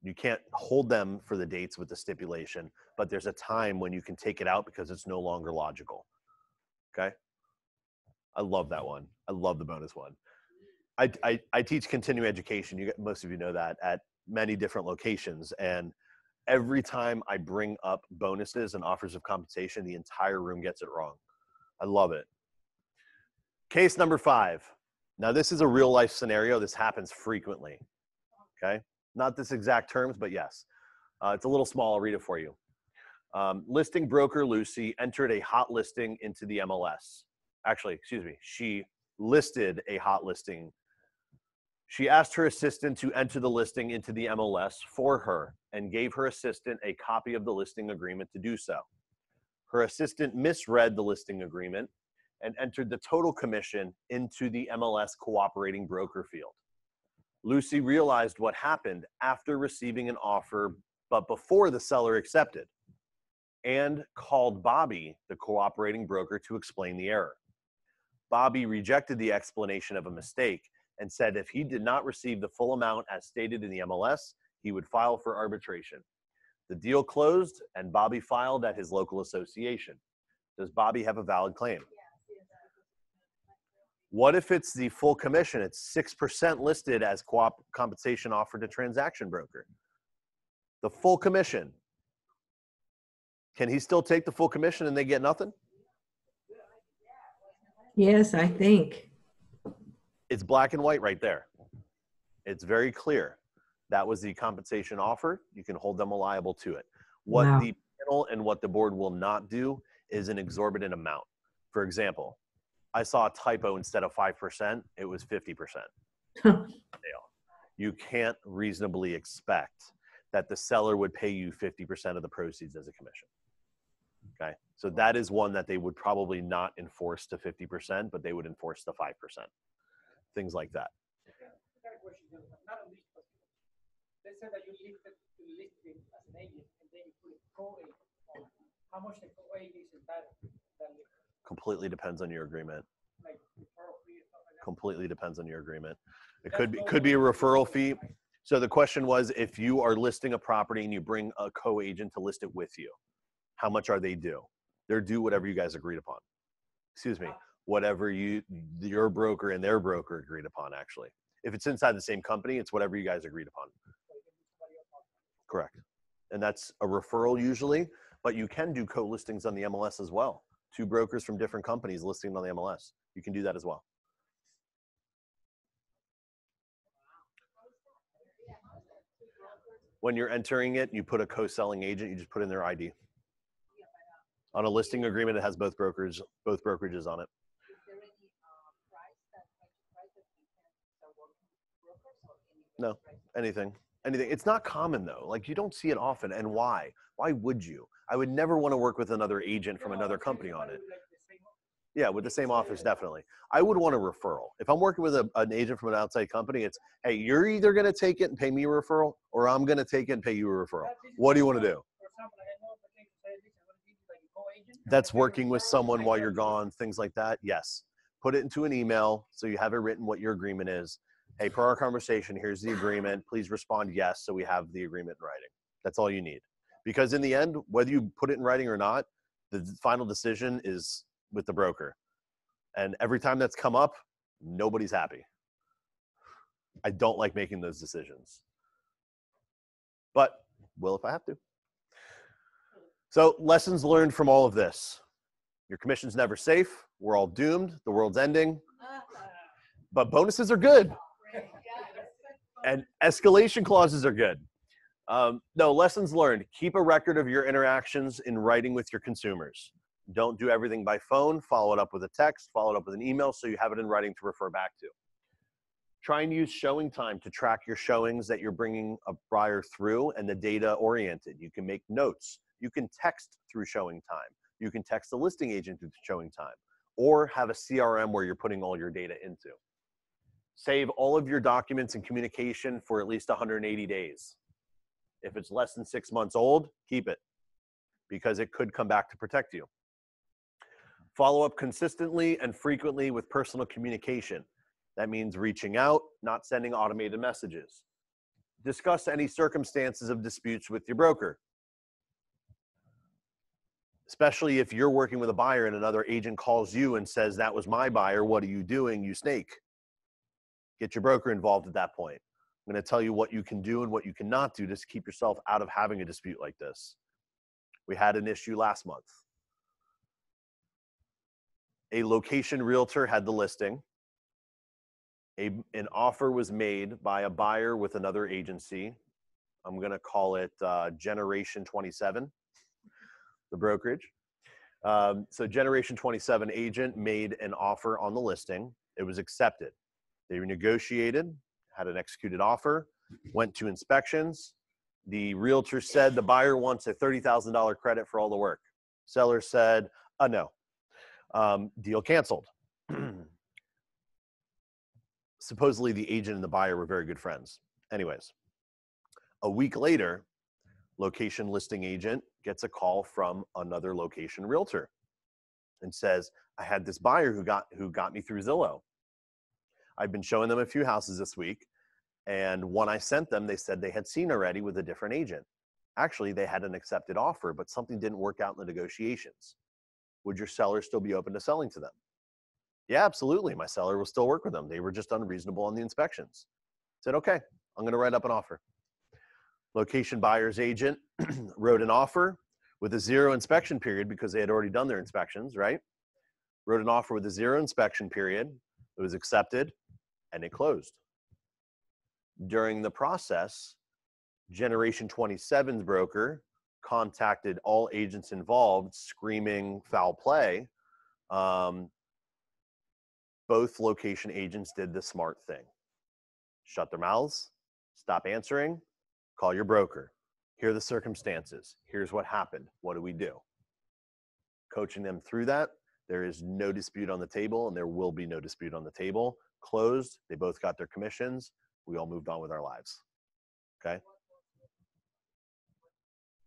You can't hold them for the dates with the stipulation, but there's a time when you can take it out because it's no longer logical. Okay? I love that one. I love the bonus one. I teach continuing education. Most of you know that at many different locations. And every time I bring up bonuses and offers of compensation, the entire room gets it wrong. I love it. Case number 5. Now, this is a real life scenario. This happens frequently. Okay. Not this exact terms, but yes. It's a little small. I'll read it for you. Listing broker Lucy entered a hot listing into the MLS. Actually, excuse me. She listed a hot listing. She asked her assistant to enter the listing into the MLS for her and gave her assistant a copy of the listing agreement to do so. Her assistant misread the listing agreement and entered the total commission into the MLS cooperating broker field. Lucy realized what happened after receiving an offer, but before the seller accepted, and called Bobby, the cooperating broker, to explain the error. Bobby rejected the explanation of a mistake and said if he did not receive the full amount as stated in the MLS, he would file for arbitration. The deal closed and Bobby filed at his local association. Does Bobby have a valid claim? What if it's the full commission? It's 6% listed as compensation offered to transaction broker. The full commission. Can he still take the full commission and they get nothing? Yes, I think. It's black and white right there. It's very clear. That was the compensation offer. You can hold them liable to it. What wow. the panel and what the board will not do is an exorbitant amount. For example, I saw a typo instead of 5%, it was 50%. You can't reasonably expect that the seller would pay you 50% of the proceeds as a commission. Okay, so that is one that they would probably not enforce to 50%, but they would enforce the 5%. Things like that. They said that you listed as an agent and then you put a co-agent on. How much the co-agent is entitled to that listing? Completely depends on your agreement. Like referral fee or something like that? Completely depends on your agreement. It could be a referral fee. So the question was, if you are listing a property and you bring a co-agent to list it with you, how much are they due? They're due whatever you guys agreed upon. Excuse me, whatever your broker and their broker agreed upon, actually. If it's inside the same company, it's whatever you guys agreed upon. Correct. And that's a referral usually, but you can do co-listings on the MLS as well. Two brokers from different companies listing on the MLS. You can do that as well. When you're entering it, you put a co-selling agent, you just put in their ID. On a listing agreement, it has both brokerages on it. No, anything. It's not common though. Like you don't see it often. And why? Why would you? I would never want to work with another agent from another company on it. Yeah, with the same office, definitely. I would want a referral. If I'm working with an agent from an outside company, it's, hey, you're either going to take it and pay me a referral, or I'm going to take it and pay you a referral. What do you want to do? That's working with someone while you're gone, things like that. Yes. Put it into an email so you have it written what your agreement is. Hey, per our conversation, here's the agreement. Please respond yes so we have the agreement in writing. That's all you need. Because in the end, whether you put it in writing or not, the final decision is with the broker. And every time that's come up, nobody's happy. I don't like making those decisions. But will if I have to. So lessons learned from all of this. Your commission's never safe. We're all doomed. The world's ending. But bonuses are good. And escalation clauses are good. No, lessons learned. Keep a record of your interactions in writing with your consumers. Don't do everything by phone. Follow it up with a text. Follow it up with an email so you have it in writing to refer back to. Try and use showing time to track your showings that you're bringing a buyer through and the data oriented. You can make notes. You can text through showing time. You can text the listing agent through showing time, or have a CRM where you're putting all your data into. Save all of your documents and communication for at least 180 days. If it's less than 6 months old, keep it because it could come back to protect you. Follow up consistently and frequently with personal communication. That means reaching out, not sending automated messages. Discuss any circumstances of disputes with your broker. Especially if you're working with a buyer and another agent calls you and says, that was my buyer, what are you doing, you snake? Get your broker involved at that point. I'm going to tell you what you can do and what you cannot do to keep yourself out of having a dispute like this. We had an issue last month. A location realtor had the listing. An offer was made by a buyer with another agency. I'm going to call it Generation 27, the brokerage. So Generation 27 agent made an offer on the listing. It was accepted. They negotiated, had an executed offer, went to inspections. The realtor said the buyer wants a $30,000 credit for all the work. Seller said, oh, no. Deal canceled. supposedly the agent and the buyer were very good friends. Anyways, a week later, location listing agent gets a call from another location realtor and says, I had this buyer who got me through Zillow. I've been showing them a few houses this week, and one I sent them, they said they had seen already with a different agent. Actually, they had an accepted offer, but something didn't work out in the negotiations. Would your seller still be open to selling to them? Yeah, absolutely. My seller will still work with them. They were just unreasonable on the inspections. I said, okay, I'm going to write up an offer. Location buyer's agent wrote an offer with a 0 inspection period because they had already done their inspections, right? Wrote an offer with a 0 inspection period. It was accepted and it closed. During the process, Generation 27's broker contacted all agents involved screaming foul play. Both location agents did the smart thing. Shut their mouths, stop answering, call your broker. Here are the circumstances. Here's what happened. What do we do? Coaching them through that. There is no dispute on the table, and there will be no dispute on the table. Closed. They both got their commissions. We all moved on with our lives. Okay?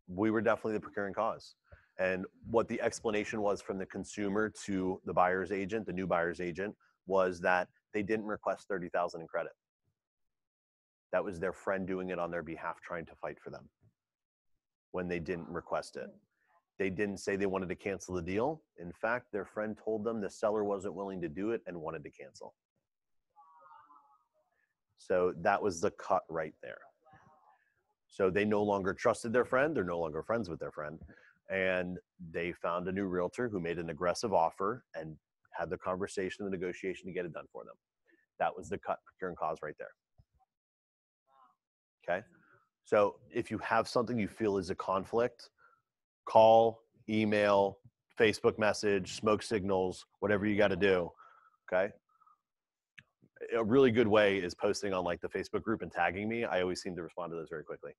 We were definitely the procuring cause. And what the explanation was from the consumer to the buyer's agent, the new buyer's agent, was that they didn't request $30,000 in credit. That was their friend doing it on their behalf, trying to fight for them when they didn't request it. They didn't say they wanted to cancel the deal. In fact, their friend told them the seller wasn't willing to do it and wanted to cancel. So that was the cut right there. So they no longer trusted their friend. They're no longer friends with their friend. And they found a new realtor who made an aggressive offer and had the conversation, the negotiation to get it done for them. That was the cut, procuring cause right there. Okay, so if you have something you feel is a conflict, call, email, Facebook message, smoke signals, whatever you got to do, okay? A really good way is posting on like the Facebook group and tagging me. I always seem to respond to those very quickly.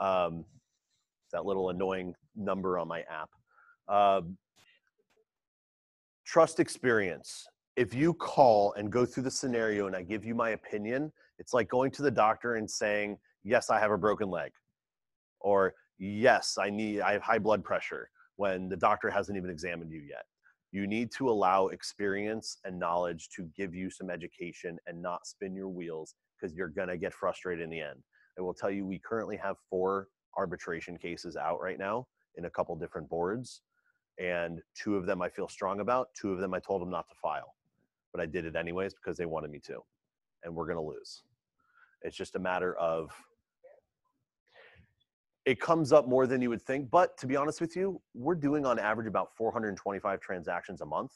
That little annoying number on my app. Trust experience. If you call and go through the scenario and I give you my opinion, it's like going to the doctor and saying, yes, I have a broken leg, or yes, I have high blood pressure, when the doctor hasn't even examined you yet. You need to allow experience and knowledge to give you some education and not spin your wheels, because you're going to get frustrated in the end. I will tell you, we currently have 4 arbitration cases out right now in a couple different boards, and 2 of them I feel strong about. 2 of them I told them not to file, but I did it anyways because they wanted me to, and we're going to lose. It's just a matter of, it comes up more than you would think, but to be honest with you, we're doing on average about 425 transactions a month.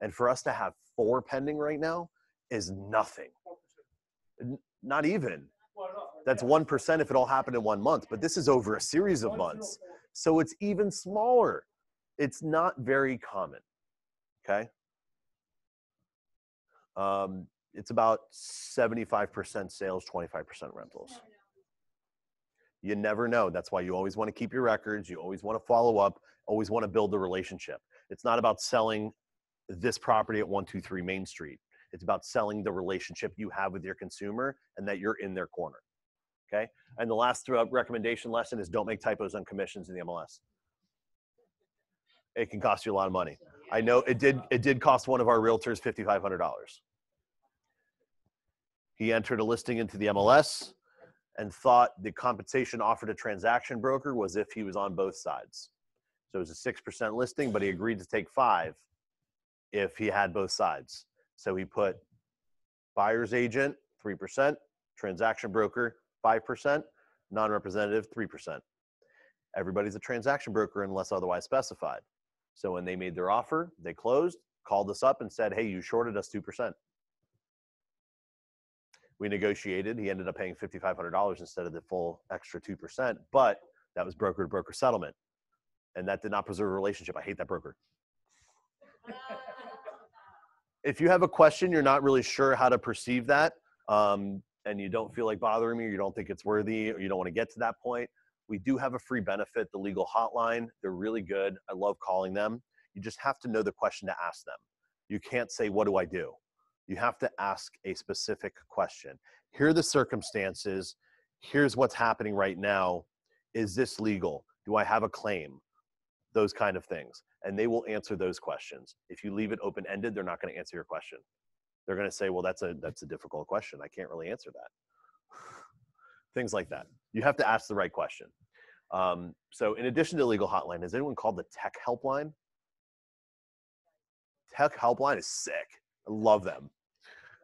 And for us to have 4 pending right now is nothing. Not even. That's 1% if it all happened in 1 month, but this is over a series of months. So it's even smaller. It's not very common, okay? It's about 75% sales, 25% rentals. You never know. That's why you always want to keep your records. You always want to follow up, always want to build the relationship. It's not about selling this property at 123 Main Street. It's about selling the relationship you have with your consumer and that you're in their corner. Okay. And the last recommendation lesson is don't make typos on commissions in the MLS. It can cost you a lot of money. I know it did cost one of our realtors $5,500. He entered a listing into the MLS and thought the compensation offered a transaction broker was if he was on both sides. So it was a 6% listing, but he agreed to take 5 if he had both sides. So he put buyer's agent, 3%, transaction broker, 5%, non-representative, 3%. Everybody's a transaction broker unless otherwise specified. So when they made their offer, they closed, called us up and said, hey, you shorted us 2%. We negotiated. He ended up paying $5,500 instead of the full extra 2%, but that was broker to broker settlement. And that did not preserve a relationship. I hate that broker. If you have a question, you're not really sure how to perceive that, and you don't feel like bothering me, or you don't think it's worthy, or you don't want to get to that point, we do have a free benefit, the legal hotline. They're really good. I love calling them. You just have to know the question to ask them. You can't say, what do I do? you have to ask a specific question. Here are the circumstances. Here's what's happening right now. Is this legal? Do I have a claim? Those kind of things. And they will answer those questions. If you leave it open-ended, they're not going to answer your question. They're going to say, well, that's a difficult question. I can't really answer that. Things like that. You have to ask the right question. So in addition to the legal hotline, has anyone called the tech helpline? Tech helpline is sick. I love them.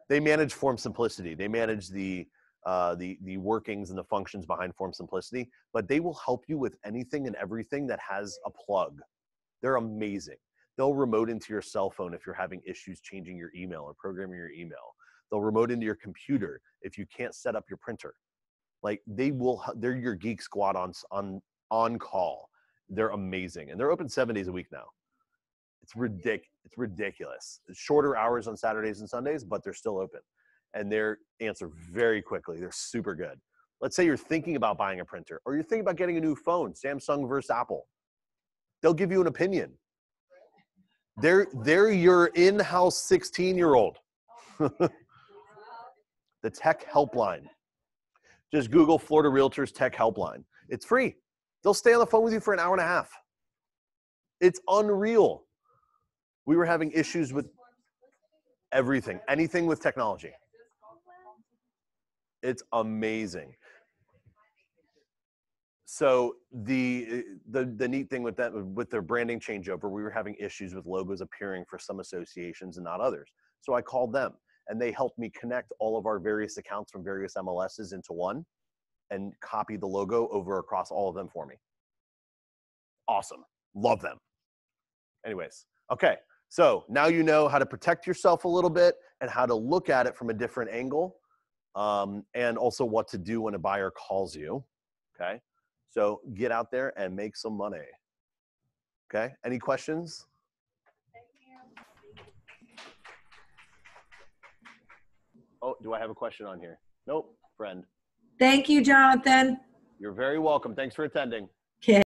They manage Form Simplicity. They manage the workings and the functions behind Form Simplicity, but they will help you with anything and everything that has a plug. They're amazing. They'll remote into your cell phone if you're having issues changing your email or programming your email. They'll remote into your computer if you can't set up your printer. Like they're your geek squad on call. They're amazing. And they're open 7 days a week now. It's ridiculous. It's shorter hours on Saturdays and Sundays, but they're still open. And they answer very quickly. They're super good. Let's say you're thinking about buying a printer or you're thinking about getting a new phone, Samsung versus Apple. They'll give you an opinion. They're your in-house 16-year-old. The tech helpline. Just Google Florida Realtors Tech Helpline. It's free. They'll stay on the phone with you for an hour and a half. It's unreal. We were having issues with everything, anything with technology. It's amazing. So the neat thing with that, with their branding changeover, we were having issues with logos appearing for some associations and not others. So I called them and they helped me connect all of our various accounts from various MLSs into one and copy the logo over across all of them for me. Awesome. Love them. Anyways, okay. So now you know how to protect yourself a little bit and how to look at it from a different angle, and also what to do when a buyer calls you, okay? So get out there and make some money, okay? Any questions? Oh, do I have a question on here? Nope, friend. Thank you, Jonathan. You're very welcome. Thanks for attending.